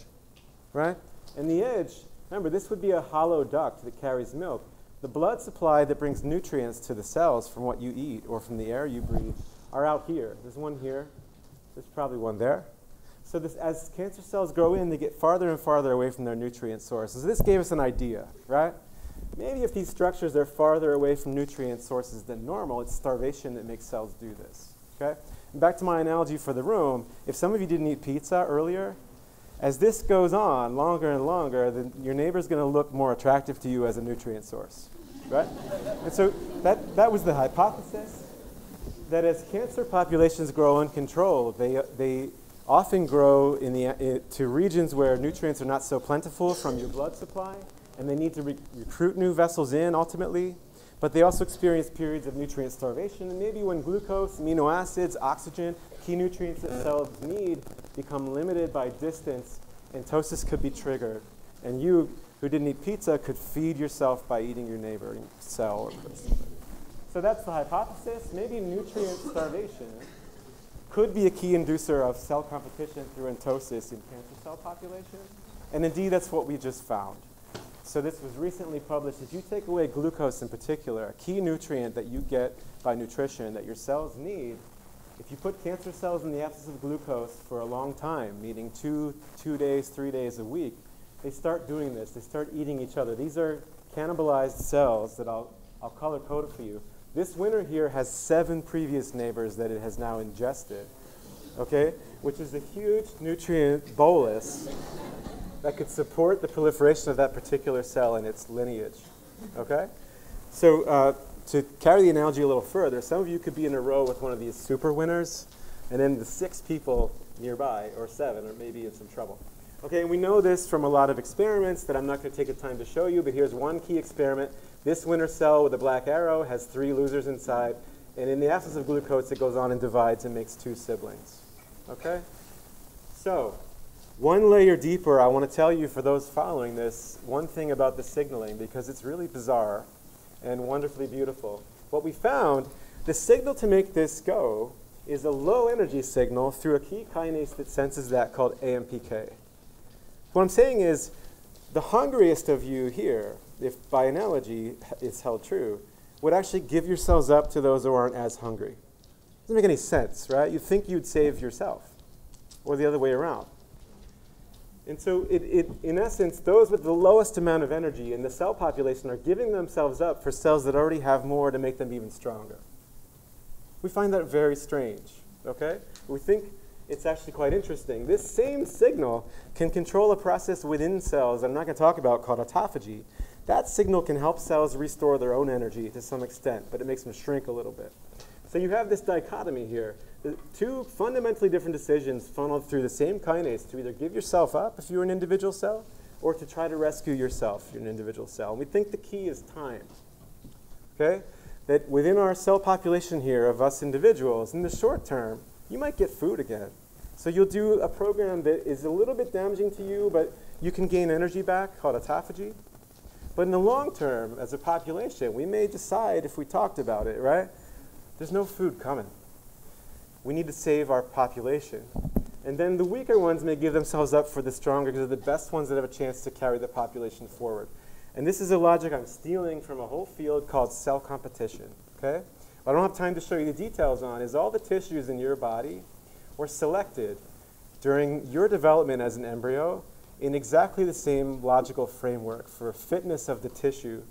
right? And the edge, remember, this would be a hollow duct that carries milk. The blood supply that brings nutrients to the cells from what you eat or from the air you breathe are out here. There's one here. There's probably one there. So this, as cancer cells grow in, they get farther and farther away from their nutrient sources. This gave us an idea, right? Maybe if these structures are farther away from nutrient sources than normal, it's starvation that makes cells do this, okay? And back to my analogy for the room, if some of you didn't eat pizza earlier, as this goes on longer and longer, then your neighbor's going to look more attractive to you as a nutrient source, right? And so that was the hypothesis, that as cancer populations grow uncontrolled, they often grow to regions where nutrients are not so plentiful from your blood supply, and they need to recruit new vessels in ultimately, but they also experience periods of nutrient starvation, and maybe when glucose, amino acids, oxygen, key nutrients that cells need become limited by distance, mitosis could be triggered. And you, who didn't eat pizza, could feed yourself by eating your neighboring cell or person. So that's the hypothesis. Maybe nutrient starvation could be a key inducer of cell competition through mitosis in cancer cell populations. And indeed, that's what we just found. So this was recently published. If you take away glucose in particular, a key nutrient that you get by nutrition that your cells need, if you put cancer cells in the absence of glucose for a long time, meaning two days, 3 days a week, they start doing this. They start eating each other. These are cannibalized cells that I'll color-coded for you. This winner here has 7 previous neighbors that it has now ingested, okay, which is a huge nutrient bolus that could support the proliferation of that particular cell in its lineage, okay? So to carry the analogy a little further, some of you could be in a row with one of these super winners, and then the 6 people nearby, or 7, are maybe in some trouble. Okay, and we know this from a lot of experiments that I'm not going to take the time to show you, but here's one key experiment. This winner cell with a black arrow has 3 losers inside, and in the absence of glucose, it goes on and divides and makes 2 siblings, okay? So, one layer deeper, I want to tell you, for those following this, one thing about the signaling, because it's really bizarre and wonderfully beautiful. What we found, the signal to make this go is a low-energy signal through a key kinase that senses that called AMPK. What I'm saying is the hungriest of you here, if by analogy it's held true, would actually give yourselves up to those who aren't as hungry. Doesn't make any sense, right? You'd think you'd save yourself, or the other way around. And so in essence, those with the lowest amount of energy in the cell population are giving themselves up for cells that already have more to make them even stronger. We find that very strange, okay? We think it's actually quite interesting. This same signal can control a process within cells that I'm not going to talk about called autophagy. That signal can help cells restore their own energy to some extent, but it makes them shrink a little bit. So you have this dichotomy here. Two fundamentally different decisions funneled through the same kinase to either give yourself up if you're an individual cell or to try to rescue yourself if you're an individual cell. And we think the key is time, okay? That within our cell population here of us individuals, in the short term, you might get food again. So you'll do a program that is a little bit damaging to you, but you can gain energy back, called autophagy. But in the long term, as a population, we may decide if we talked about it, right? There's no food coming. We need to save our population. And then the weaker ones may give themselves up for the stronger because they're the best ones that have a chance to carry the population forward. And this is a logic I'm stealing from a whole field called cell competition, okay? What I don't have time to show you the details on is all the tissues in your body were selected during your development as an embryo in exactly the same logical framework for fitness of the tissue,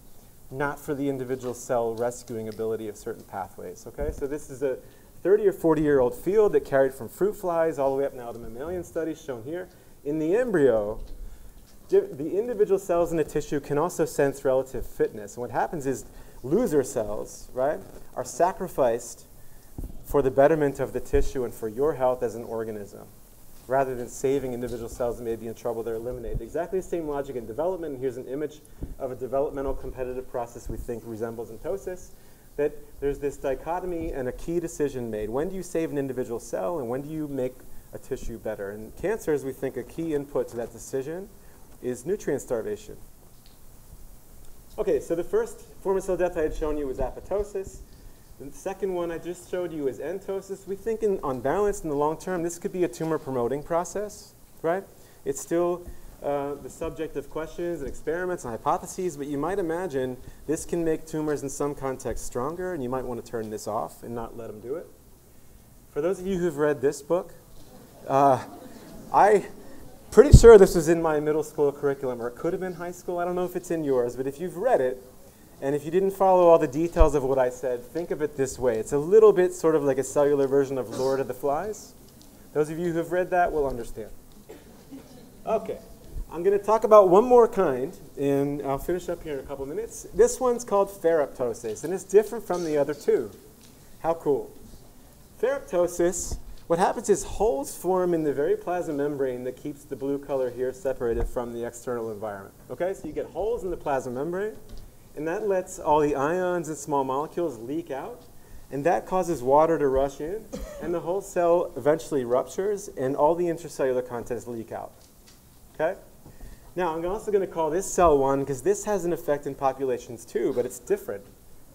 not for the individual cell rescuing ability of certain pathways, okay? So this is a 30 or 40-year-old field that carried from fruit flies all the way up now to mammalian studies shown here. In the embryo, the individual cells in the tissue can also sense relative fitness. And what happens is loser cells, right, are sacrificed for the betterment of the tissue and for your health as an organism, rather than saving individual cells that may be in trouble, they're eliminated. Exactly the same logic in development. And here's an image of a developmental competitive process we think resembles mitosis. that there's this dichotomy and a key decision made. When do you save an individual cell, and when do you make a tissue better? And cancers, we think a key input to that decision is nutrient starvation. OK, so the first form of cell death I had shown you was apoptosis. The second one I just showed you is entosis. We think on balance in the long term, this could be a tumor promoting process, right? It's still the subject of questions and experiments and hypotheses, but you might imagine this can make tumors in some contexts stronger, and you might want to turn this off and not let them do it. For those of you who've read this book, I'm pretty sure this was in my middle school curriculum, or it could have been high school. I don't know if it's in yours, but if you've read it, and if you didn't follow all the details of what I said, think of it this way. It's a little bit sort of like a cellular version of Lord of the Flies. Those of you who have read that will understand. OK. I'm going to talk about one more kind, and I'll finish up here in a couple minutes. This one's called ferroptosis, and it's different from the other two. How cool. Ferroptosis, what happens is holes form in the very plasma membrane that keeps the blue color here separated from the external environment. OK, so you get holes in the plasma membrane. And that lets all the ions and small molecules leak out. And that causes water to rush in. And the whole cell eventually ruptures. And all the intracellular contents leak out. OK? Now, I'm also going to call this cell 1, because this has an effect in populations too, but it's different.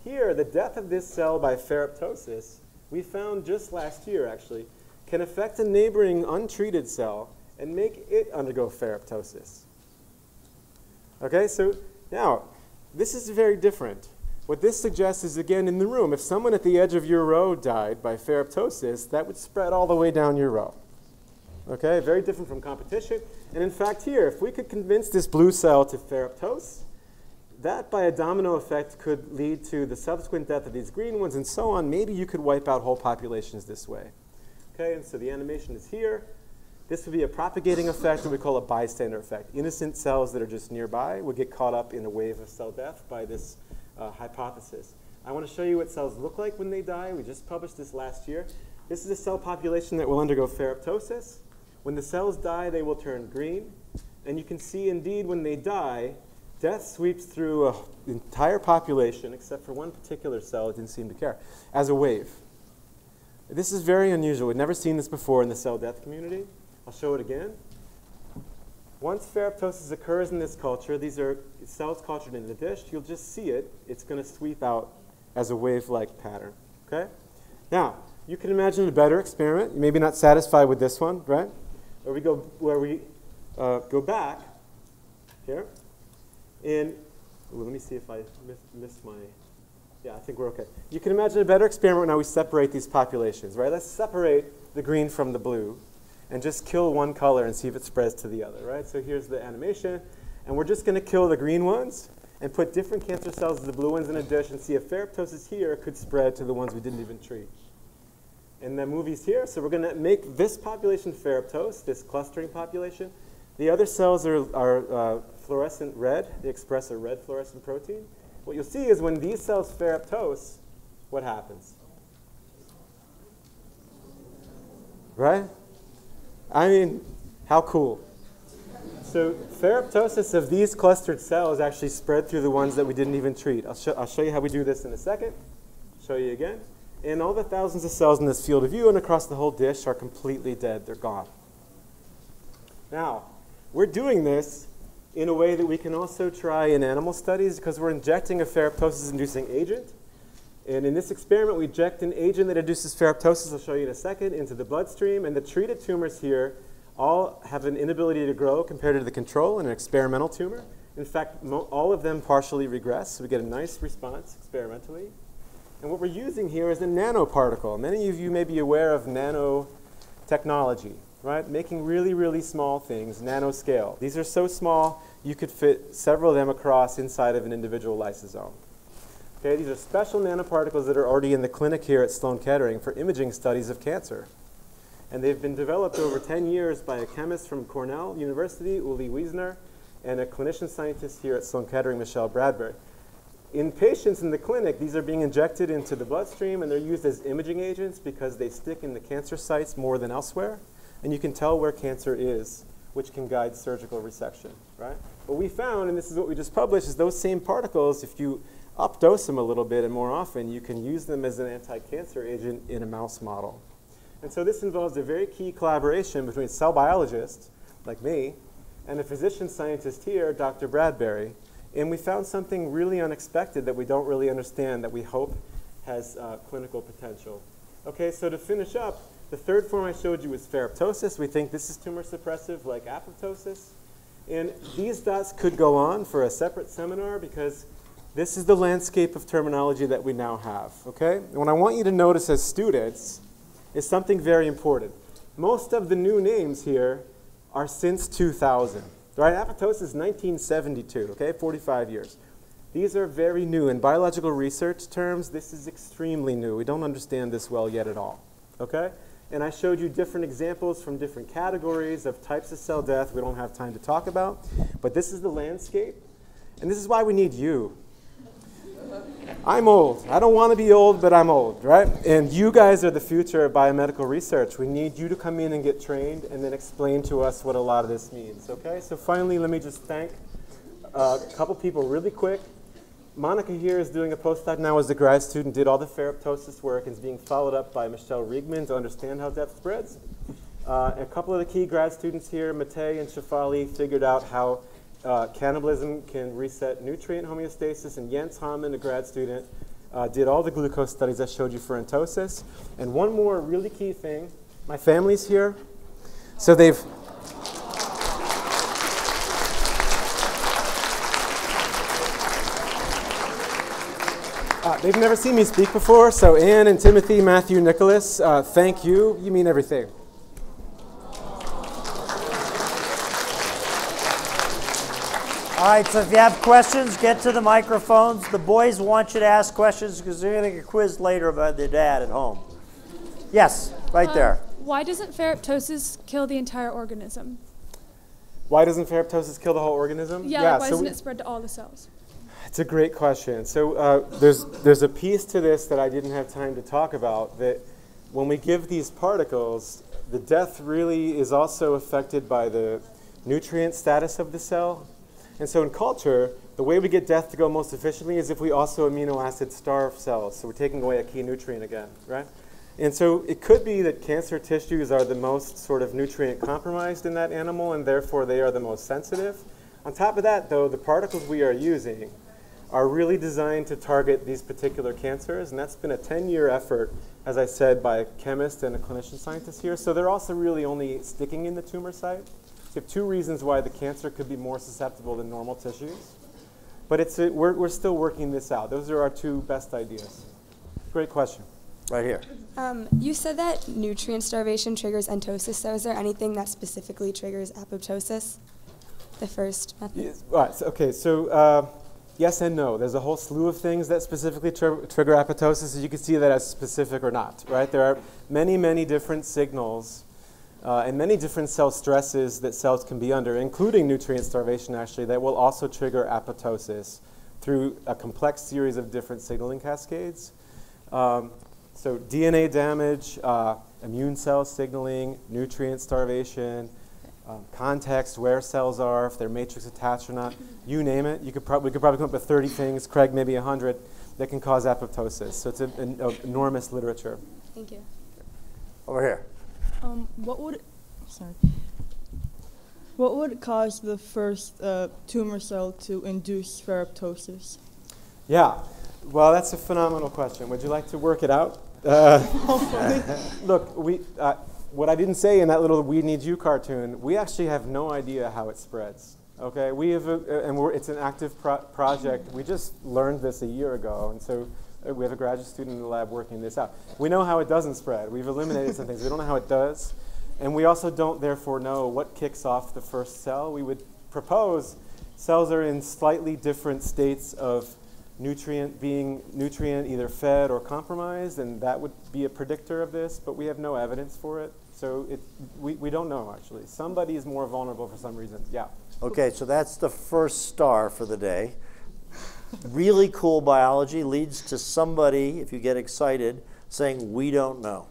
Here, the death of this cell by ferroptosis, we found just last year, actually, can affect a neighboring untreated cell and make it undergo ferroptosis. OK? So now, this is very different. What this suggests is, again, in the room, if someone at the edge of your row died by ferroptosis, that would spread all the way down your row. OK, very different from competition. And in fact, here, if we could convince this blue cell to ferroptose, that by a domino effect could lead to the subsequent death of these green ones and so on. Maybe you could wipe out whole populations this way. OK, and so the animation is here. This would be a propagating effect that we call a bystander effect. Innocent cells that are just nearby would get caught up in a wave of cell death by this hypothesis. I want to show you what cells look like when they die. We just published this last year. This is a cell population that will undergo ferroptosis. When the cells die, they will turn green. And you can see, indeed, when they die, death sweeps through an entire population, except for one particular cell that didn't seem to care, as a wave. This is very unusual. We've never seen this before in the cell death community. I'll show it again. Once ferroptosis occurs in this culture, these are cells cultured in the dish. You'll just see it. It's going to sweep out as a wave-like pattern. Okay? Now, you can imagine a better experiment. You may be not satisfied with this one, right? Or we go where we go back here. And ooh, let me see if I missed my. Yeah, I think we're OK. You can imagine a better experiment when we separate these populations, right? Let's separate the green from the blue and just kill one color and see if it spreads to the other, right? So here's the animation. And we're just going to kill the green ones and put different cancer cells to the blue ones in a dish and see if ferroptosis here could spread to the ones we didn't even treat. And the movie's here. So we're going to make this population ferroptose, this clustering population. The other cells are fluorescent red. They express a red fluorescent protein. What you'll see is when these cells ferroptose, what happens? Right? I mean, how cool. So ferroptosis of these clustered cells actually spread through the ones that we didn't even treat. I'll show you how we do this in a second. Show you again. And all the thousands of cells in this field of view and across the whole dish are completely dead. They're gone. Now, we're doing this in a way that we can also try in animal studies because we're injecting a ferroptosis-inducing agent. And in this experiment, we inject an agent that induces ferroptosis, I'll show you in a second, into the bloodstream. And the treated tumors here all have an inability to grow compared to the control in an experimental tumor. In fact, all of them partially regress. So we get a nice response experimentally. And what we're using here is a nanoparticle. Many of you may be aware of nanotechnology, right? Making really, really small things, nanoscale. These are so small, you could fit several of them across inside of an individual lysosome. These are special nanoparticles that are already in the clinic here at Sloan Kettering for imaging studies of cancer. And they've been developed over 10 years by a chemist from Cornell University, Uli Wiesner, and a clinician scientist here at Sloan Kettering, Michelle Bradbury. In patients in the clinic, these are being injected into the bloodstream, and they're used as imaging agents because they stick in the cancer sites more than elsewhere. And you can tell where cancer is, which can guide surgical resection, right? What we found, and this is what we just published, is those same particles, if you updose them a little bit and more often, you can use them as an anti-cancer agent in a mouse model. And so this involves a very key collaboration between cell biologists, like me, and a physician scientist here, Dr. Bradbury. And we found something really unexpected that we don't really understand that we hope has clinical potential. Okay, so to finish up, the third form I showed you is ferroptosis. We think this is tumor suppressive, like apoptosis. And these dots could go on for a separate seminar because this is the landscape of terminology that we now have, okay? And what I want you to notice as students is something very important. Most of the new names here are since 2000, right? Apoptosis is 1972, okay, 45 years. These are very new. In biological research terms, this is extremely new. We don't understand this well yet at all, okay? And I showed you different examples from different categories of types of cell death we don't have time to talk about, but this is the landscape, and this is why we need you. I'm old. I don't want to be old, but I'm old, right? And you guys are the future of biomedical research. We need you to come in and get trained and then explain to us what a lot of this means, okay? So finally, let me just thank a couple people really quick. Monica here is doing a postdoc now as a grad student, did all the ferroptosis work, and is being followed up by Michelle Riegman to understand how depth spreads. A couple of the key grad students here, Matei and Shafali, figured out how cannibalism can reset nutrient homeostasis, and Jens Hamann, a grad student, did all the glucose studies I showed you for entosis. And one more really key thing, my family's here. So they've... they've never seen me speak before, so Anne and Timothy, Matthew, Nicholas, thank you. You mean everything. All right, so if you have questions, get to the microphones. The boys want you to ask questions because they're going to get a quiz later about their dad at home. Yes, right there. Why doesn't ferroptosis kill the entire organism? Why doesn't ferroptosis kill the whole organism? Yeah, like why doesn't it spread to all the cells? It's a great question. So there's a piece to this that I didn't have time to talk about, that when we give these particles, the death really is also affected by the nutrient status of the cell. And so in culture, the way we get death to go most efficiently is if we also amino acid starve cells. So we're taking away a key nutrient again, right? And so it could be that cancer tissues are the most sort of nutrient compromised in that animal, and therefore they are the most sensitive. On top of that, though, the particles we are using are really designed to target these particular cancers, and that's been a 10-year effort, as I said, by a chemist and a clinician scientist here. So they're also really only sticking in the tumor site. You have two reasons why the cancer could be more susceptible than normal tissues. But it's a, we're still working this out. Those are our two best ideas. Great question. Right here. You said that nutrient starvation triggers entosis. So is there anything that specifically triggers apoptosis, the first method? Yes. All right. So, okay. So yes and no. There's a whole slew of things that specifically trigger apoptosis. So you can see that as specific or not. Right? There are many, many different signals and many different cell stresses that cells can be under, including nutrient starvation, actually, that will also trigger apoptosis through a complex series of different signaling cascades. So DNA damage, immune cell signaling, nutrient starvation, context, where cells are, if they're matrix attached or not, you name it. You could we could probably come up with 30 things, Craig, maybe 100, that can cause apoptosis. So it's an enormous literature. Thank you. Over here. What would cause the first tumor cell to induce ferroptosis? Yeah, well, that's a phenomenal question. Would you like to work it out? Look, what I didn't say in that little "We Need You" cartoon, we actually have no idea how it spreads. Okay, we have, it's an active project. We just learned this a year ago, and so. We have a graduate student in the lab working this out. We know how it doesn't spread. We've eliminated some things. We don't know how it does. And we also don't, therefore, know what kicks off the first cell. We would propose cells are in slightly different states of being nutrient either fed or compromised, and that would be a predictor of this, but we have no evidence for it. So we don't know, actually. Somebody is more vulnerable for some reason. Yeah. Okay, so that's the first star for the day. Really cool biology leads to somebody, if you get excited, saying we don't know.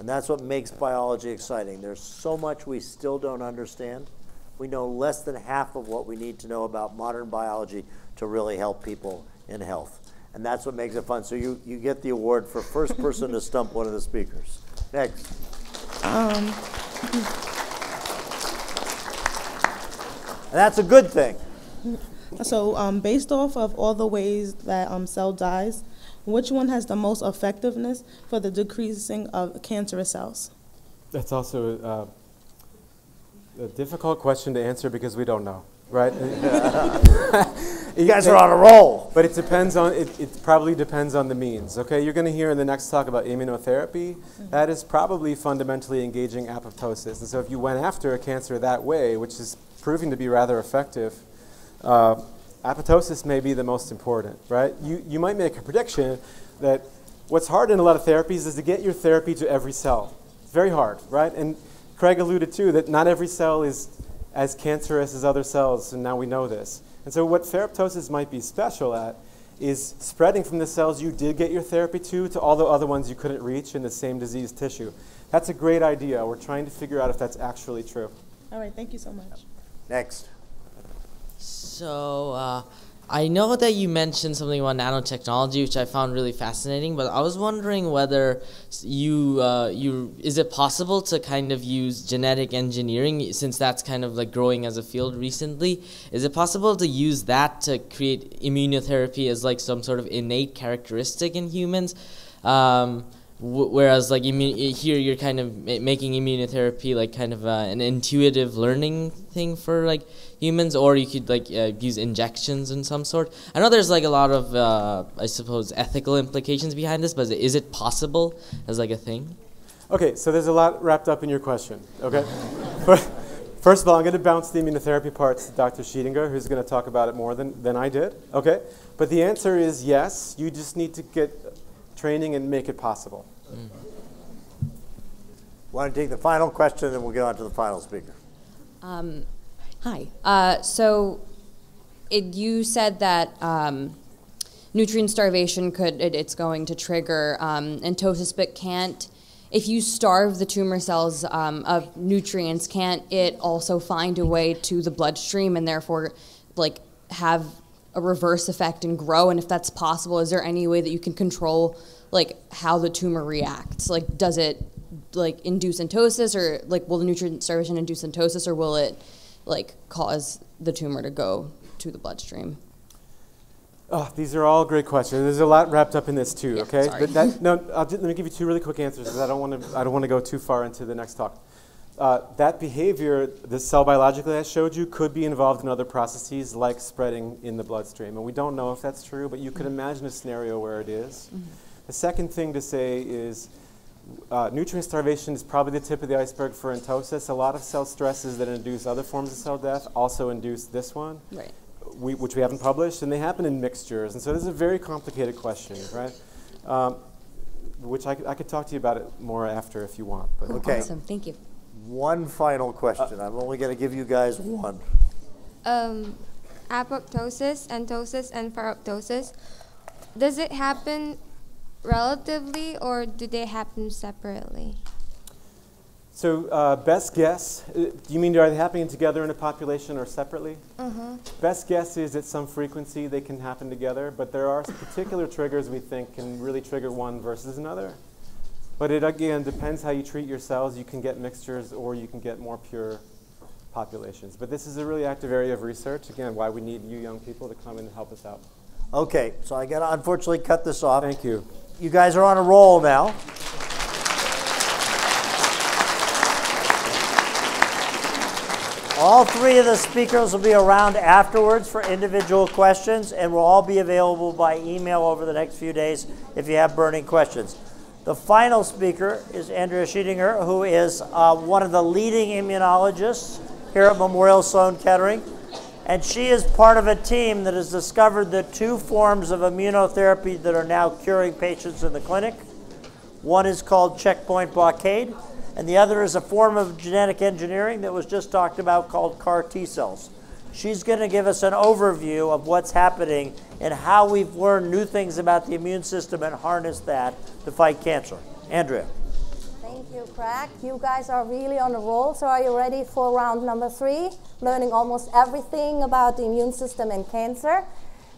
And that's what makes biology exciting. There's so much we still don't understand. We know less than half of what we need to know about modern biology to really help people in health. And that's what makes it fun. So you get the award for first person to stump one of the speakers. Next. And that's a good thing. So based off of all the ways that cell dies, which one has the most effectiveness for the decreasing of cancerous cells? That's also a difficult question to answer because we don't know, right? You guys are on a roll. But it depends on, it probably depends on the means, okay? You're going to hear in the next talk about immunotherapy. Mm-hmm. That is probably fundamentally engaging apoptosis. And so if you went after a cancer that way, which is proving to be rather effective, apoptosis may be the most important, right? You might make a prediction that what's hard in a lot of therapies is to get your therapy to every cell. It's very hard, right? And Craig alluded to that not every cell is as cancerous as other cells, and now we know this. And so what apoptosis might be special at is spreading from the cells you did get your therapy to all the other ones you couldn't reach in the same diseased tissue. That's a great idea. We're trying to figure out if that's actually true. All right, thank you so much. Next. So I know that you mentioned something about nanotechnology, which I found really fascinating, but I was wondering whether is it possible to kind of use genetic engineering, since that's kind of like growing as a field recently? Is it possible to use that to create immunotherapy as like some sort of innate characteristic in humans? Whereas like here you're kind of making immunotherapy like kind of an intuitive learning thing for like humans, or you could like use injections in some sort. I know there's like a lot of I suppose ethical implications behind this, but is it possible as like a thing? Okay, so there's a lot wrapped up in your question. Okay, first of all, I'm going to bounce the immunotherapy parts to Dr. Schietinger, who's going to talk about it more than I did. Okay, but the answer is yes. You just need to get training and make it possible. Mm. Want to take the final question, and then we'll get on to the final speaker. Hi. You said that nutrient starvation could, it's going to trigger NTosis, but can't, if you starve the tumor cells of nutrients, can't it also find a way to the bloodstream and therefore like have a reverse effect and grow? And if that's possible, is there any way that you can control like how the tumor reacts? Like does it like induce NTosis, or like will the nutrient starvation induce NTosis, or will it like cause the tumor to go to the bloodstream? Oh, these are all great questions. There's a lot wrapped up in this too, yeah, okay? Sorry. Let me give you two really quick answers because I don't want to go too far into the next talk. That behavior, the cell biologically I showed you, could be involved in other processes like spreading in the bloodstream. And we don't know if that's true, but you could imagine a scenario where it is. Mm-hmm. The second thing to say is nutrient starvation is probably the tip of the iceberg for NTosis. A lot of cell stresses that induce other forms of cell death also induce this one, right, which we haven't published, and they happen in mixtures. And so this is a very complicated question, right? Which I could talk to you about it more after if you want. But okay. Awesome, thank you. One final question. I'm only going to give you guys one. Apoptosis, NTosis, and ferroptosis, does it happen relatively or do they happen separately? So best guess, do you mean are they happening together in a population or separately? Uh-huh. Best guess is at some frequency they can happen together, but there are particular triggers we think can really trigger one versus another. But it, again, depends how you treat your cells. You can get mixtures or you can get more pure populations. But this is a really active area of research, again, why we need you young people to come in and help us out. Okay, so I got to unfortunately cut this off. Thank you. You guys are on a roll now. All three of the speakers will be around afterwards for individual questions, and we'll all be available by email over the next few days if you have burning questions. The final speaker is Andrea Schietinger, who is one of the leading immunologists here at Memorial Sloan Kettering. And she is part of a team that has discovered the two forms of immunotherapy that are now curing patients in the clinic. One is called checkpoint blockade, and the other is a form of genetic engineering that was just talked about called CAR T-cells. She's going to give us an overview of what's happening and how we've learned new things about the immune system and harnessed that to fight cancer. Andrea. Thank you, Craig. You guys are really on the roll. So are you ready for round number 3? Learning almost everything about the immune system and cancer.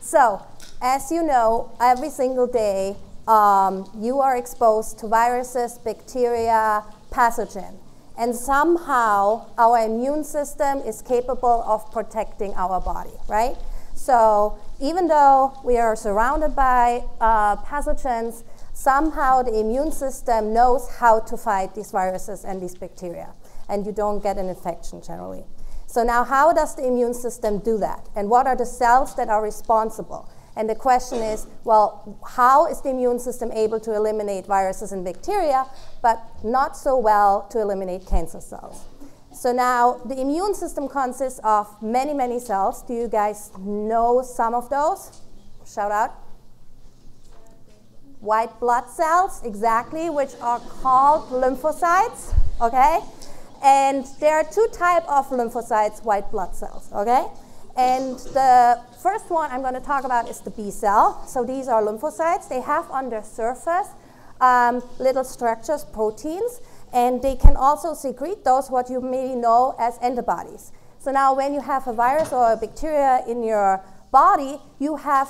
So as you know, every single day you are exposed to viruses, bacteria, pathogen. And somehow our immune system is capable of protecting our body, right? So even though we are surrounded by pathogens, somehow the immune system knows how to fight these viruses and these bacteria, and you don't get an infection generally. So now how does the immune system do that? And what are the cells that are responsible? And the question is, well, how is the immune system able to eliminate viruses and bacteria, but not so well to eliminate cancer cells? So now the immune system consists of many, many cells. Do you guys know some of those? Shout out. White blood cells, exactly, which are called lymphocytes, okay? And there are two types of lymphocytes, white blood cells, okay? And the first one I'm going to talk about is the B cell. So these are lymphocytes. They have on their surface little structures, proteins, and they can also secrete those what you may know as antibodies. So now when you have a virus or a bacteria in your body, you have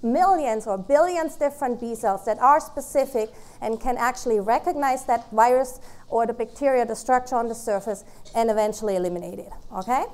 millions or billions different B cells that are specific and can actually recognize that virus or the bacteria, the structure on the surface, and eventually eliminate it, okay?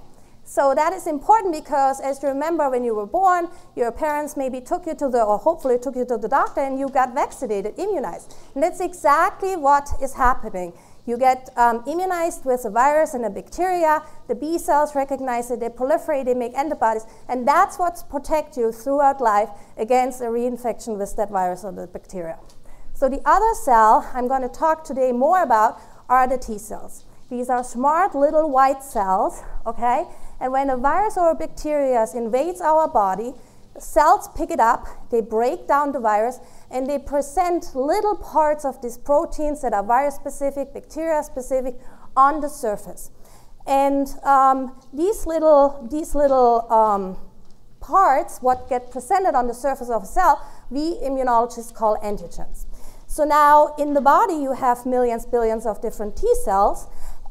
So that is important because, as you remember, when you were born, your parents maybe took you to the, or hopefully took you to the doctor, and you got vaccinated, immunized. And that's exactly what is happening. You get immunized with a virus and a bacteria, the B cells recognize it, they proliferate, they make antibodies, and that's what protects you throughout life against a reinfection with that virus or the bacteria. So the other cell I'm going to talk today more about are the T cells. These are smart little white cells, okay? And when a virus or a bacteria invades our body, cells pick it up, they break down the virus, and they present little parts of these proteins that are virus-specific, bacteria-specific on the surface. And these little parts, what get presented on the surface of a cell, we immunologists call antigens. So now in the body you have millions, billions of different T cells,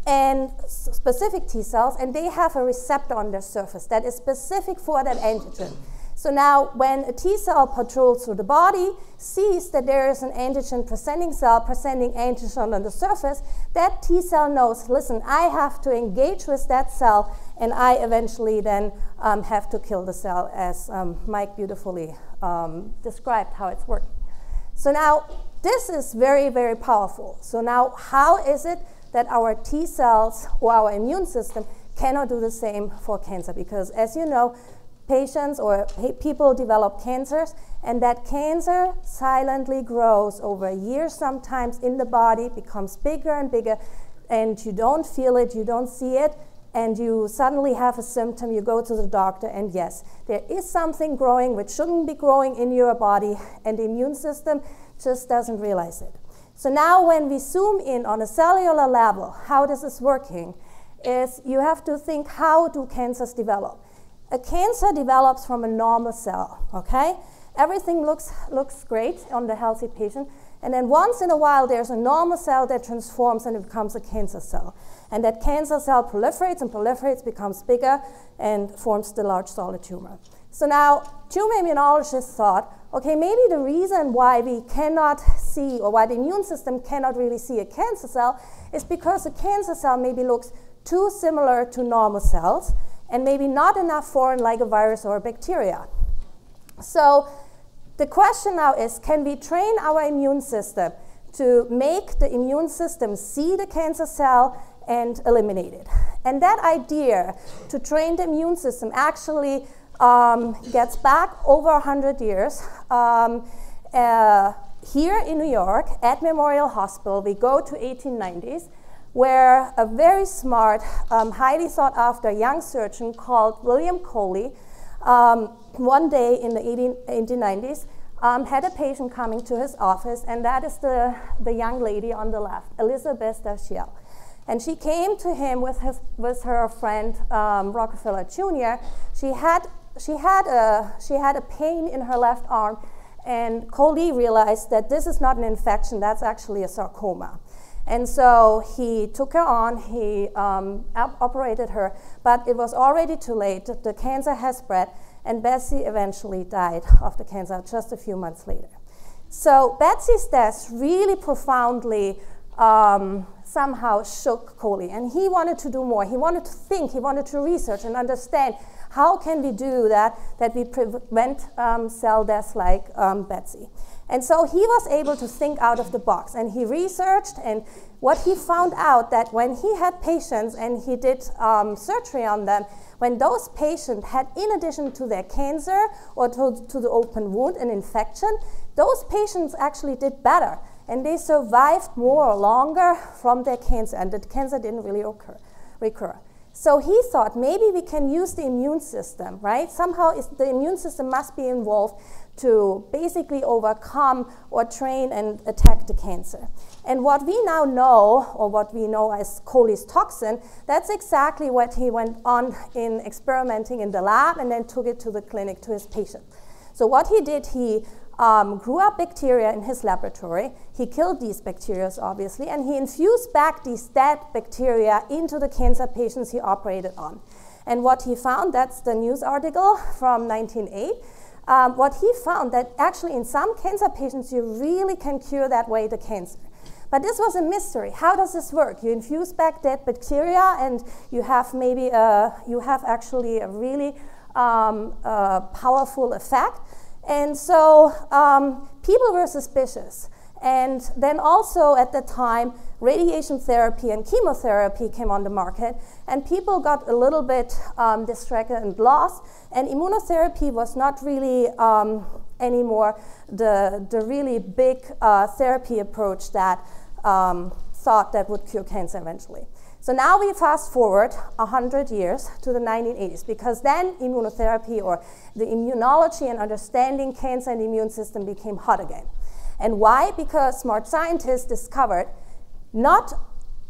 and specific T cells, and they have a receptor on their surface that is specific for that antigen. So now when a T cell patrols through the body, sees that there is an antigen-presenting cell presenting antigen on the surface, that T cell knows, listen, I have to engage with that cell, and I eventually then have to kill the cell, as Mike beautifully described how it's working. So now this is very, very powerful. So now how is it that our T cells or our immune system cannot do the same for cancer? Because as you know, patients or people develop cancers, and that cancer silently grows over a year sometimes in the body, becomes bigger and bigger, and you don't feel it, you don't see it, and you suddenly have a symptom, you go to the doctor, and yes, there is something growing which shouldn't be growing in your body, and the immune system just doesn't realize it. So now when we zoom in on a cellular level, how this is working is you have to think, how do cancers develop? A cancer develops from a normal cell, okay? Everything looks great on the healthy patient, and then once in a while there's a normal cell that transforms and it becomes a cancer cell. And that cancer cell proliferates and proliferates, becomes bigger, and forms the large solid tumor. So now tumor immunologists thought, okay, maybe the reason why we cannot see, or why the immune system cannot really see a cancer cell, is because a cancer cell maybe looks too similar to normal cells, and maybe not enough foreign like a virus or a bacteria. So the question now is, can we train our immune system to make the immune system see the cancer cell and eliminate it? And that idea to train the immune system actually gets back over 100 years. Here in New York, at Memorial Hospital, we go to 1890s, where a very smart, highly sought after young surgeon called William Coley, one day in the 1890s, had a patient coming to his office, and that is the young lady on the left, Elizabeth Dashiell. And she came to him with her friend, Rockefeller Jr. She had a pain in her left arm, and Coley realized that this is not an infection, that's actually a sarcoma. And so he took her on, he operated her, but it was already too late, the cancer had spread, and Betsy eventually died of the cancer just a few months later. So Betsy's death really profoundly somehow shook Coley, and he wanted to do more. He wanted to think, he wanted to research and understand how can we do that we prevent cell death like Betsy. And so he was able to think out of the box, and he researched, and what he found out that when he had patients and he did surgery on them, when those patients had, in addition to their cancer or to the open wound, an infection, those patients actually did better, and they survived more or longer from their cancer, and the cancer didn't really recur. So he thought maybe we can use the immune system, right? Somehow the immune system must be involved to basically overcome or train and attack the cancer. And what we now know, or what we know as Coley's toxin, that's exactly what he went on in experimenting in the lab and then took it to the clinic to his patient. So what he did, he grew up bacteria in his laboratory. He killed these bacteria, obviously, and he infused back these dead bacteria into the cancer patients he operated on. And what he found, that's the news article from 1908, what he found that actually in some cancer patients you really can cure that way the cancer. But this was a mystery. How does this work? You infuse back dead bacteria and you have maybe you have actually a really powerful effect. And so people were suspicious. And then also at the time, radiation therapy and chemotherapy came on the market, and people got a little bit distracted and lost, and immunotherapy was not really anymore the really big therapy approach that thought that would cure cancer eventually. So now we fast forward 100 years to the 1980s, because then immunotherapy or the immunology and understanding cancer and immune system became hot again. And why? Because smart scientists discovered not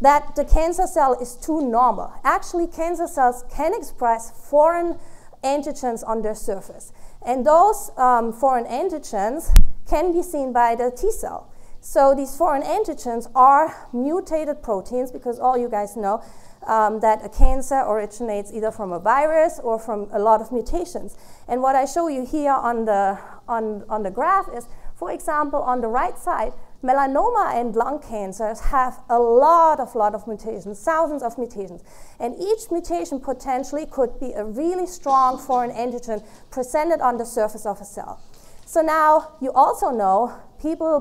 that the cancer cell is too normal. Actually, cancer cells can express foreign antigens on their surface. And those foreign antigens can be seen by the T cell. So these foreign antigens are mutated proteins, because all you guys know that a cancer originates either from a virus or from a lot of mutations. And what I show you here on the graph is, for example, on the right side, melanoma and lung cancers have a lot of mutations, thousands of mutations. And each mutation potentially could be a really strong foreign antigen presented on the surface of a cell. So now you also know people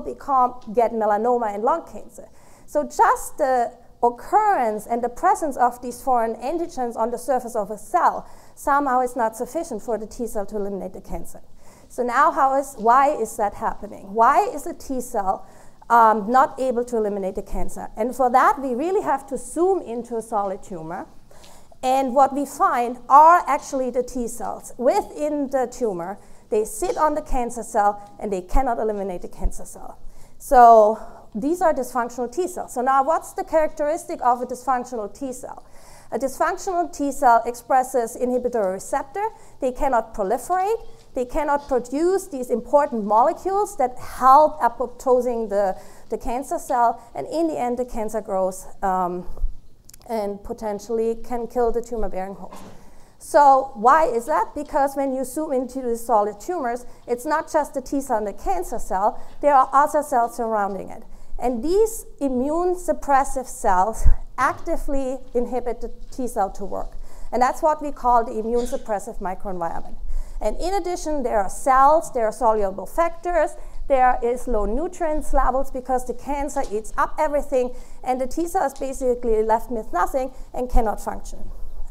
get melanoma and lung cancer. So just the occurrence and the presence of these foreign antigens on the surface of a cell somehow is not sufficient for the T cell to eliminate the cancer. So now why is that happening? Why is a T cell not able to eliminate the cancer? And for that, we really have to zoom into a solid tumor. And what we find are actually the T cells within the tumor. They sit on the cancer cell, and they cannot eliminate the cancer cell. So these are dysfunctional T cells. So now what's the characteristic of a dysfunctional T cell? A dysfunctional T cell expresses inhibitory receptor. They cannot proliferate. They cannot produce these important molecules that help apoptosing the cancer cell. And in the end, the cancer grows and potentially can kill the tumor-bearing host. So why is that? Because when you zoom into the solid tumors, it's not just the T cell and the cancer cell. There are other cells surrounding it. And these immune suppressive cells actively inhibit the T cell to work. And that's what we call the immune suppressive microenvironment. And in addition, there are cells, there are soluble factors, there is low nutrient levels because the cancer eats up everything, and the T cell is basically left with nothing and cannot function.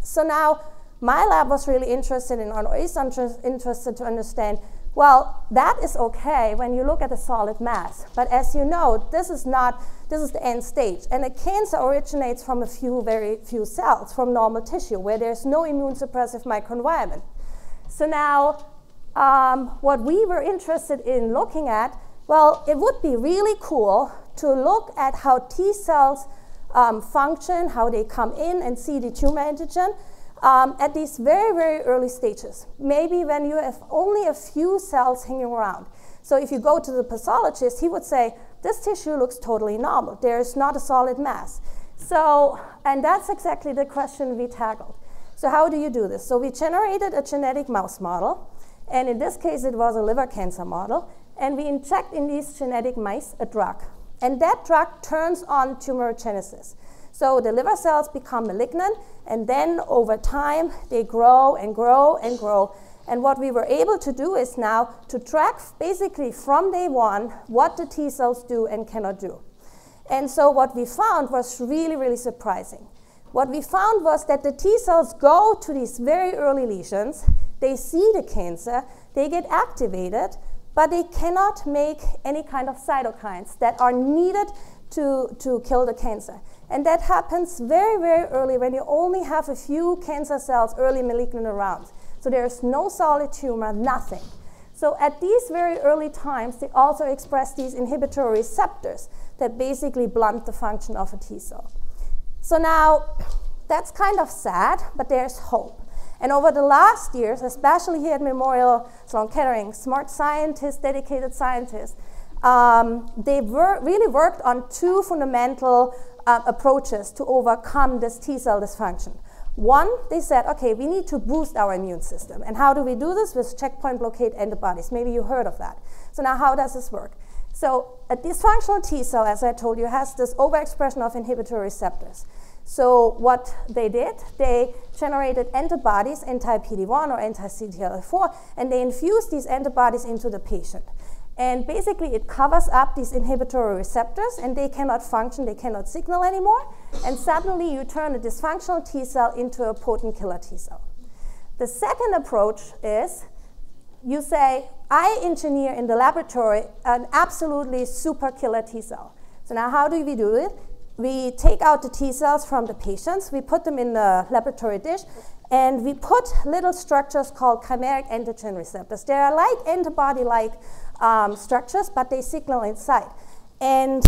So now, my lab was really interested in, or is interested to understand, well, that is okay when you look at a solid mass. But as you know, this is the end stage. And a cancer originates from a few, very few cells from normal tissue where there's no immune suppressive microenvironment. So now, what we were interested in looking at, well, it would be really cool to look at how T cells function, how they come in and see the tumor antigen at these very, very early stages. Maybe when you have only a few cells hanging around. So if you go to the pathologist, he would say, this tissue looks totally normal. There is not a solid mass. So, and that's exactly the question we tackled. So how do you do this? So we generated a genetic mouse model, and in this case it was a liver cancer model, and we inject in these genetic mice a drug. And that drug turns on tumorigenesis. So the liver cells become malignant, and then over time they grow and grow and grow. And what we were able to do is now to track basically from day one what the T cells do and cannot do. And so what we found was really, really surprising. What we found was that the T cells go to these very early lesions, they see the cancer, they get activated, but they cannot make any kind of cytokines that are needed to kill the cancer. And that happens very, very early when you only have a few cancer cells early malignant around. So there's no solid tumor, nothing. So at these very early times, they also express these inhibitory receptors that basically blunt the function of a T cell. So now, that's kind of sad, but there's hope. And over the last years, especially here at Memorial Sloan Kettering, smart scientists, dedicated scientists, they really worked on two fundamental approaches to overcome this T-cell dysfunction. One, they said, okay, we need to boost our immune system. And how do we do this? With checkpoint blockade antibodies. Maybe you heard of that. So now how does this work? So a dysfunctional T-cell, as I told you, has this overexpression of inhibitory receptors. So what they did, they generated antibodies, anti-PD-1 or anti-CTLA-4, and they infused these antibodies into the patient. And basically it covers up these inhibitory receptors and they cannot function, they cannot signal anymore. And suddenly you turn a dysfunctional T-cell into a potent killer T-cell. The second approach is you say, I engineer in the laboratory an absolutely super killer T-cell. So now how do we do it? We take out the T-cells from the patients, we put them in the laboratory dish, and we put little structures called chimeric antigen receptors. They are like antibody-like structures, but they signal inside. And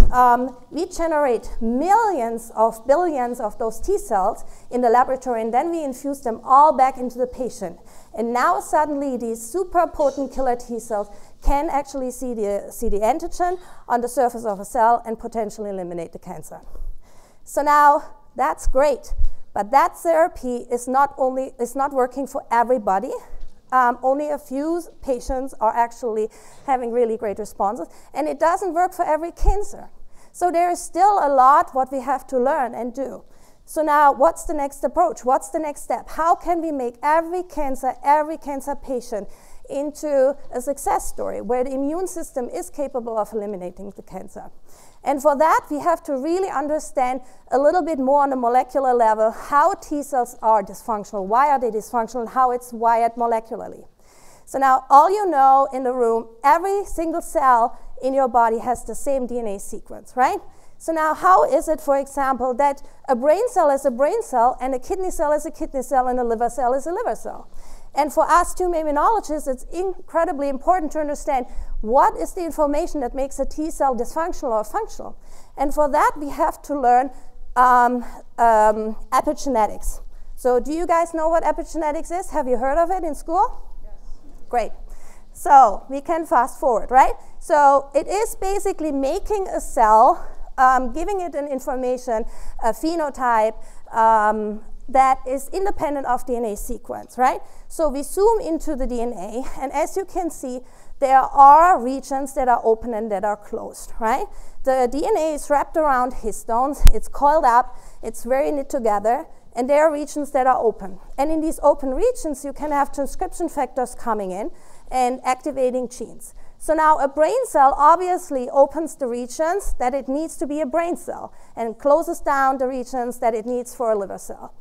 we generate millions of billions of those T-cells in the laboratory, and then we infuse them all back into the patient. And now suddenly these super potent killer T-cells can actually see the antigen on the surface of a cell and potentially eliminate the cancer. So now that's great, but that therapy is not working for everybody. Only a few patients are actually having really great responses, and it doesn't work for every cancer. So there is still a lot what we have to learn and do. So now what's the next approach? What's the next step? How can we make every cancer patient into a success story where the immune system is capable of eliminating the cancer? And for that, we have to really understand a little bit more on a molecular level how T cells are dysfunctional, why are they dysfunctional, and how it's wired molecularly. So now all you know in the room, every single cell in your body has the same DNA sequence, right? So now how is it, for example, that a brain cell is a brain cell and a kidney cell is a kidney cell and a liver cell is a liver cell? And for us tumor immunologists, it's incredibly important to understand what is the information that makes a T cell dysfunctional or functional. And for that, we have to learn epigenetics. So do you guys know what epigenetics is? Have you heard of it in school? Yes. Great. So we can fast forward, right? So it is basically making a cell, giving it an information, a phenotype, that is independent of DNA sequence, right? So we zoom into the DNA, and as you can see, there are regions that are open and that are closed, right? The DNA is wrapped around histones, it's coiled up, it's very knit together, and there are regions that are open. And in these open regions, you can have transcription factors coming in and activating genes. So now a brain cell obviously opens the regions that it needs to be a brain cell and closes down the regions that it needs for a liver cell.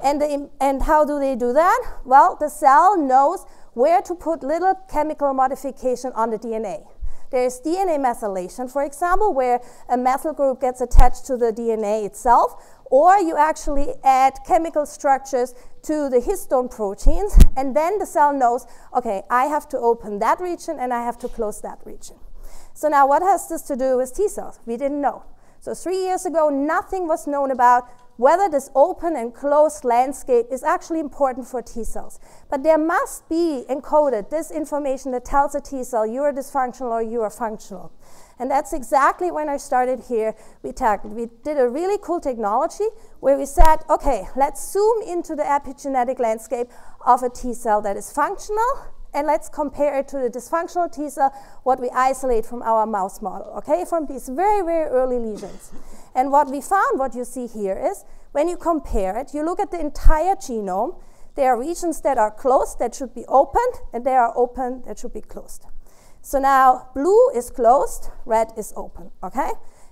And how do they do that? Well, the cell knows where to put little chemical modification on the DNA. There's DNA methylation, for example, where a methyl group gets attached to the DNA itself, or you actually add chemical structures to the histone proteins, and then the cell knows, okay, I have to open that region and I have to close that region. So now what has this to do with T cells? We didn't know. So 3 years ago, nothing was known about whether this open and closed landscape is actually important for T cells. But there must be encoded this information that tells a T cell you are dysfunctional or you are functional. And that's exactly when I started here. We did a really cool technology where we said, okay, let's zoom into the epigenetic landscape of a T cell that is functional, and let's compare it to the dysfunctional T cell, what we isolate from our mouse model, okay, from these very, very early lesions. And what we found, what you see here is, when you compare it, you look at the entire genome, there are regions that are closed that should be opened, and there are open that should be closed. So now blue is closed, red is open, okay?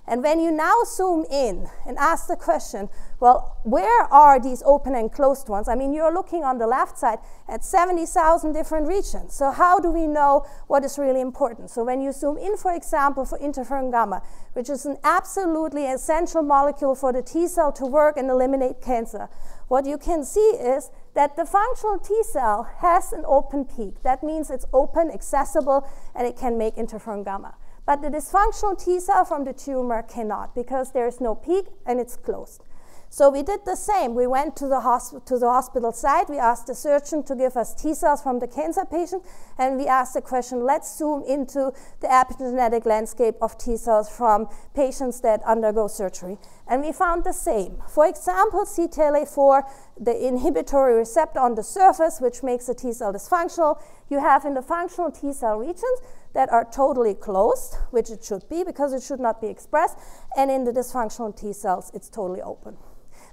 And when you now zoom in and ask the question, well, where are these open and closed ones? I mean, you're looking on the left side at 70,000 different regions. So how do we know what is really important? So when you zoom in, for example, for interferon gamma, which is an absolutely essential molecule for the T cell to work and eliminate cancer, what you can see is that the functional T cell has an open peak. That means it's open, accessible, and it can make interferon gamma. But the dysfunctional T cell from the tumor cannot, because there is no peak and it's closed. So we did the same. We went to the hospital site. We asked the surgeon to give us T cells from the cancer patient. And we asked the question, let's zoom into the epigenetic landscape of T cells from patients that undergo surgery. And we found the same. For example, CTLA-4, the inhibitory receptor on the surface, which makes a T cell dysfunctional, you have in the functional T cell regions that are totally closed, which it should be because it should not be expressed, and in the dysfunctional T cells, it's totally open.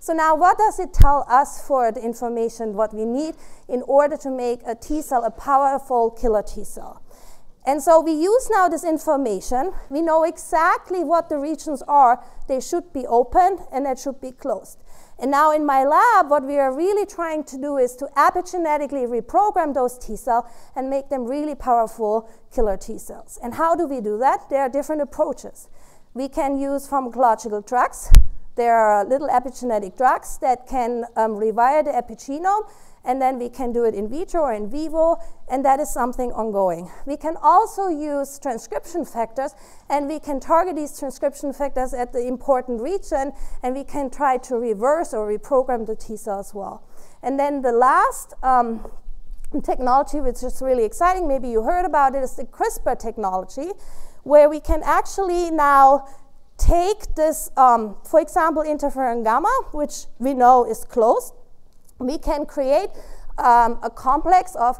So now what does it tell us for the information what we need in order to make a T cell a powerful killer T cell? And so we use now this information. We know exactly what the regions are. They should be open and they should be closed. And now in my lab, what we are really trying to do is to epigenetically reprogram those T cells and make them really powerful killer T cells. And how do we do that? There are different approaches. We can use pharmacological drugs. There are little epigenetic drugs that can rewire the epigenome, and then we can do it in vitro or in vivo, and that is something ongoing. We can also use transcription factors, and we can target these transcription factors at the important region, and we can try to reverse or reprogram the T cell as well. And then the last technology, which is really exciting, maybe you heard about it, is the CRISPR technology, where we can actually now take this, for example, interferon gamma, which we know is closed. We can create a complex of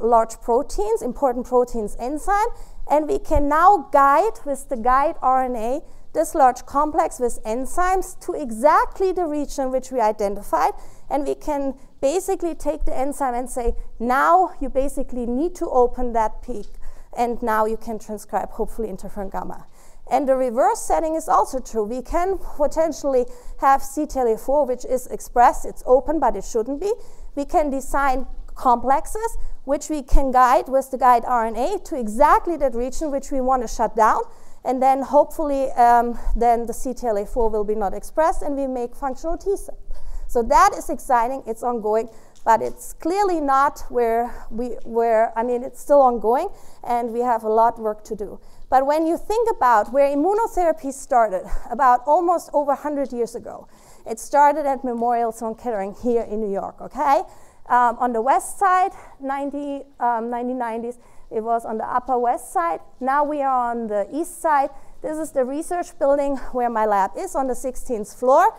large proteins, important proteins enzyme, and we can now guide with the guide RNA this large complex with enzymes to exactly the region which we identified, and we can basically take the enzyme and say, now you basically need to open that peak, and now you can transcribe, hopefully, interferon gamma. And the reverse setting is also true. We can potentially have CTLA-4, which is expressed, it's open, but it shouldn't be. We can design complexes, which we can guide with the guide RNA to exactly that region which we want to shut down. And then hopefully, then the CTLA-4 will be not expressed and we make functional T cells. So that is exciting, it's ongoing, but it's clearly not where it's still ongoing and we have a lot of work to do. But when you think about where immunotherapy started, about almost over 100 years ago, it started at Memorial Sloan Kettering here in New York, okay? On the west side, 1990s, it was on the upper west side. Now we are on the east side. This is the research building where my lab is on the 16th floor.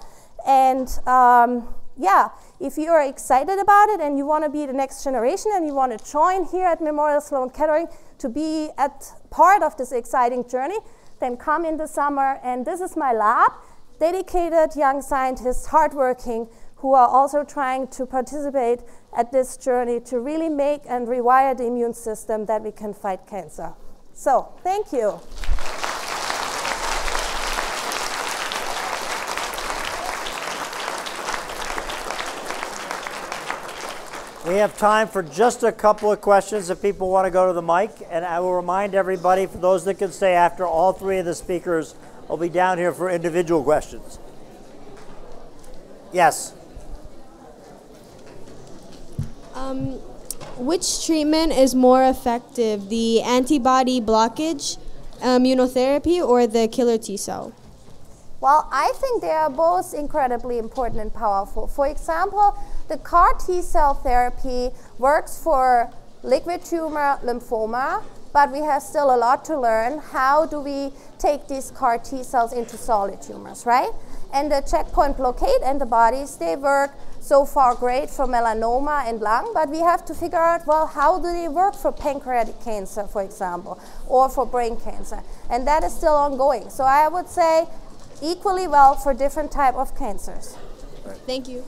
And yeah, if you are excited about it and you want to be the next generation and you want to join here at Memorial Sloan Kettering to be at part of this exciting journey, then come in the summer. And this is my lab, dedicated young scientists, hardworking, who are also trying to participate at this journey to really make and rewire the immune system that we can fight cancer. So, thank you. We have time for just a couple of questions if people want to go to the mic. And I will remind everybody, for those that can stay after, all three of the speakers will be down here for individual questions. Yes? Which treatment is more effective, the antibody blockage immunotherapy or the killer T cell? Well, I think they are both incredibly important and powerful. For example, the CAR T-cell therapy works for liquid tumor lymphoma, but we have still a lot to learn. How do we take these CAR T-cells into solid tumors, right? And the checkpoint blockade antibodies, they work so far great for melanoma and lung, but we have to figure out, well, how do they work for pancreatic cancer, for example, or for brain cancer? And that is still ongoing. So I would say equally well for different type of cancers. Thank you.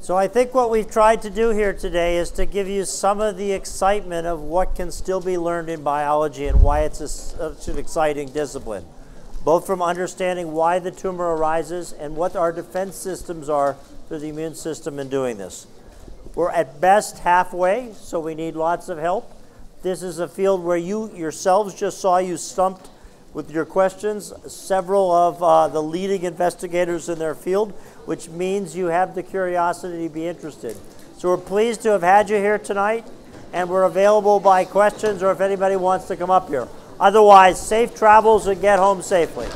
So I think what we've tried to do here today is to give you some of the excitement of what can still be learned in biology and why it's such an exciting discipline, both from understanding why the tumor arises and what our defense systems are through the immune system in doing this. We're at best halfway, so we need lots of help. This is a field where you yourselves just saw you stumped with your questions, several of the leading investigators in their field, which means you have the curiosity to be interested. So we're pleased to have had you here tonight, and we're available by questions or if anybody wants to come up here. Otherwise, safe travels and get home safely.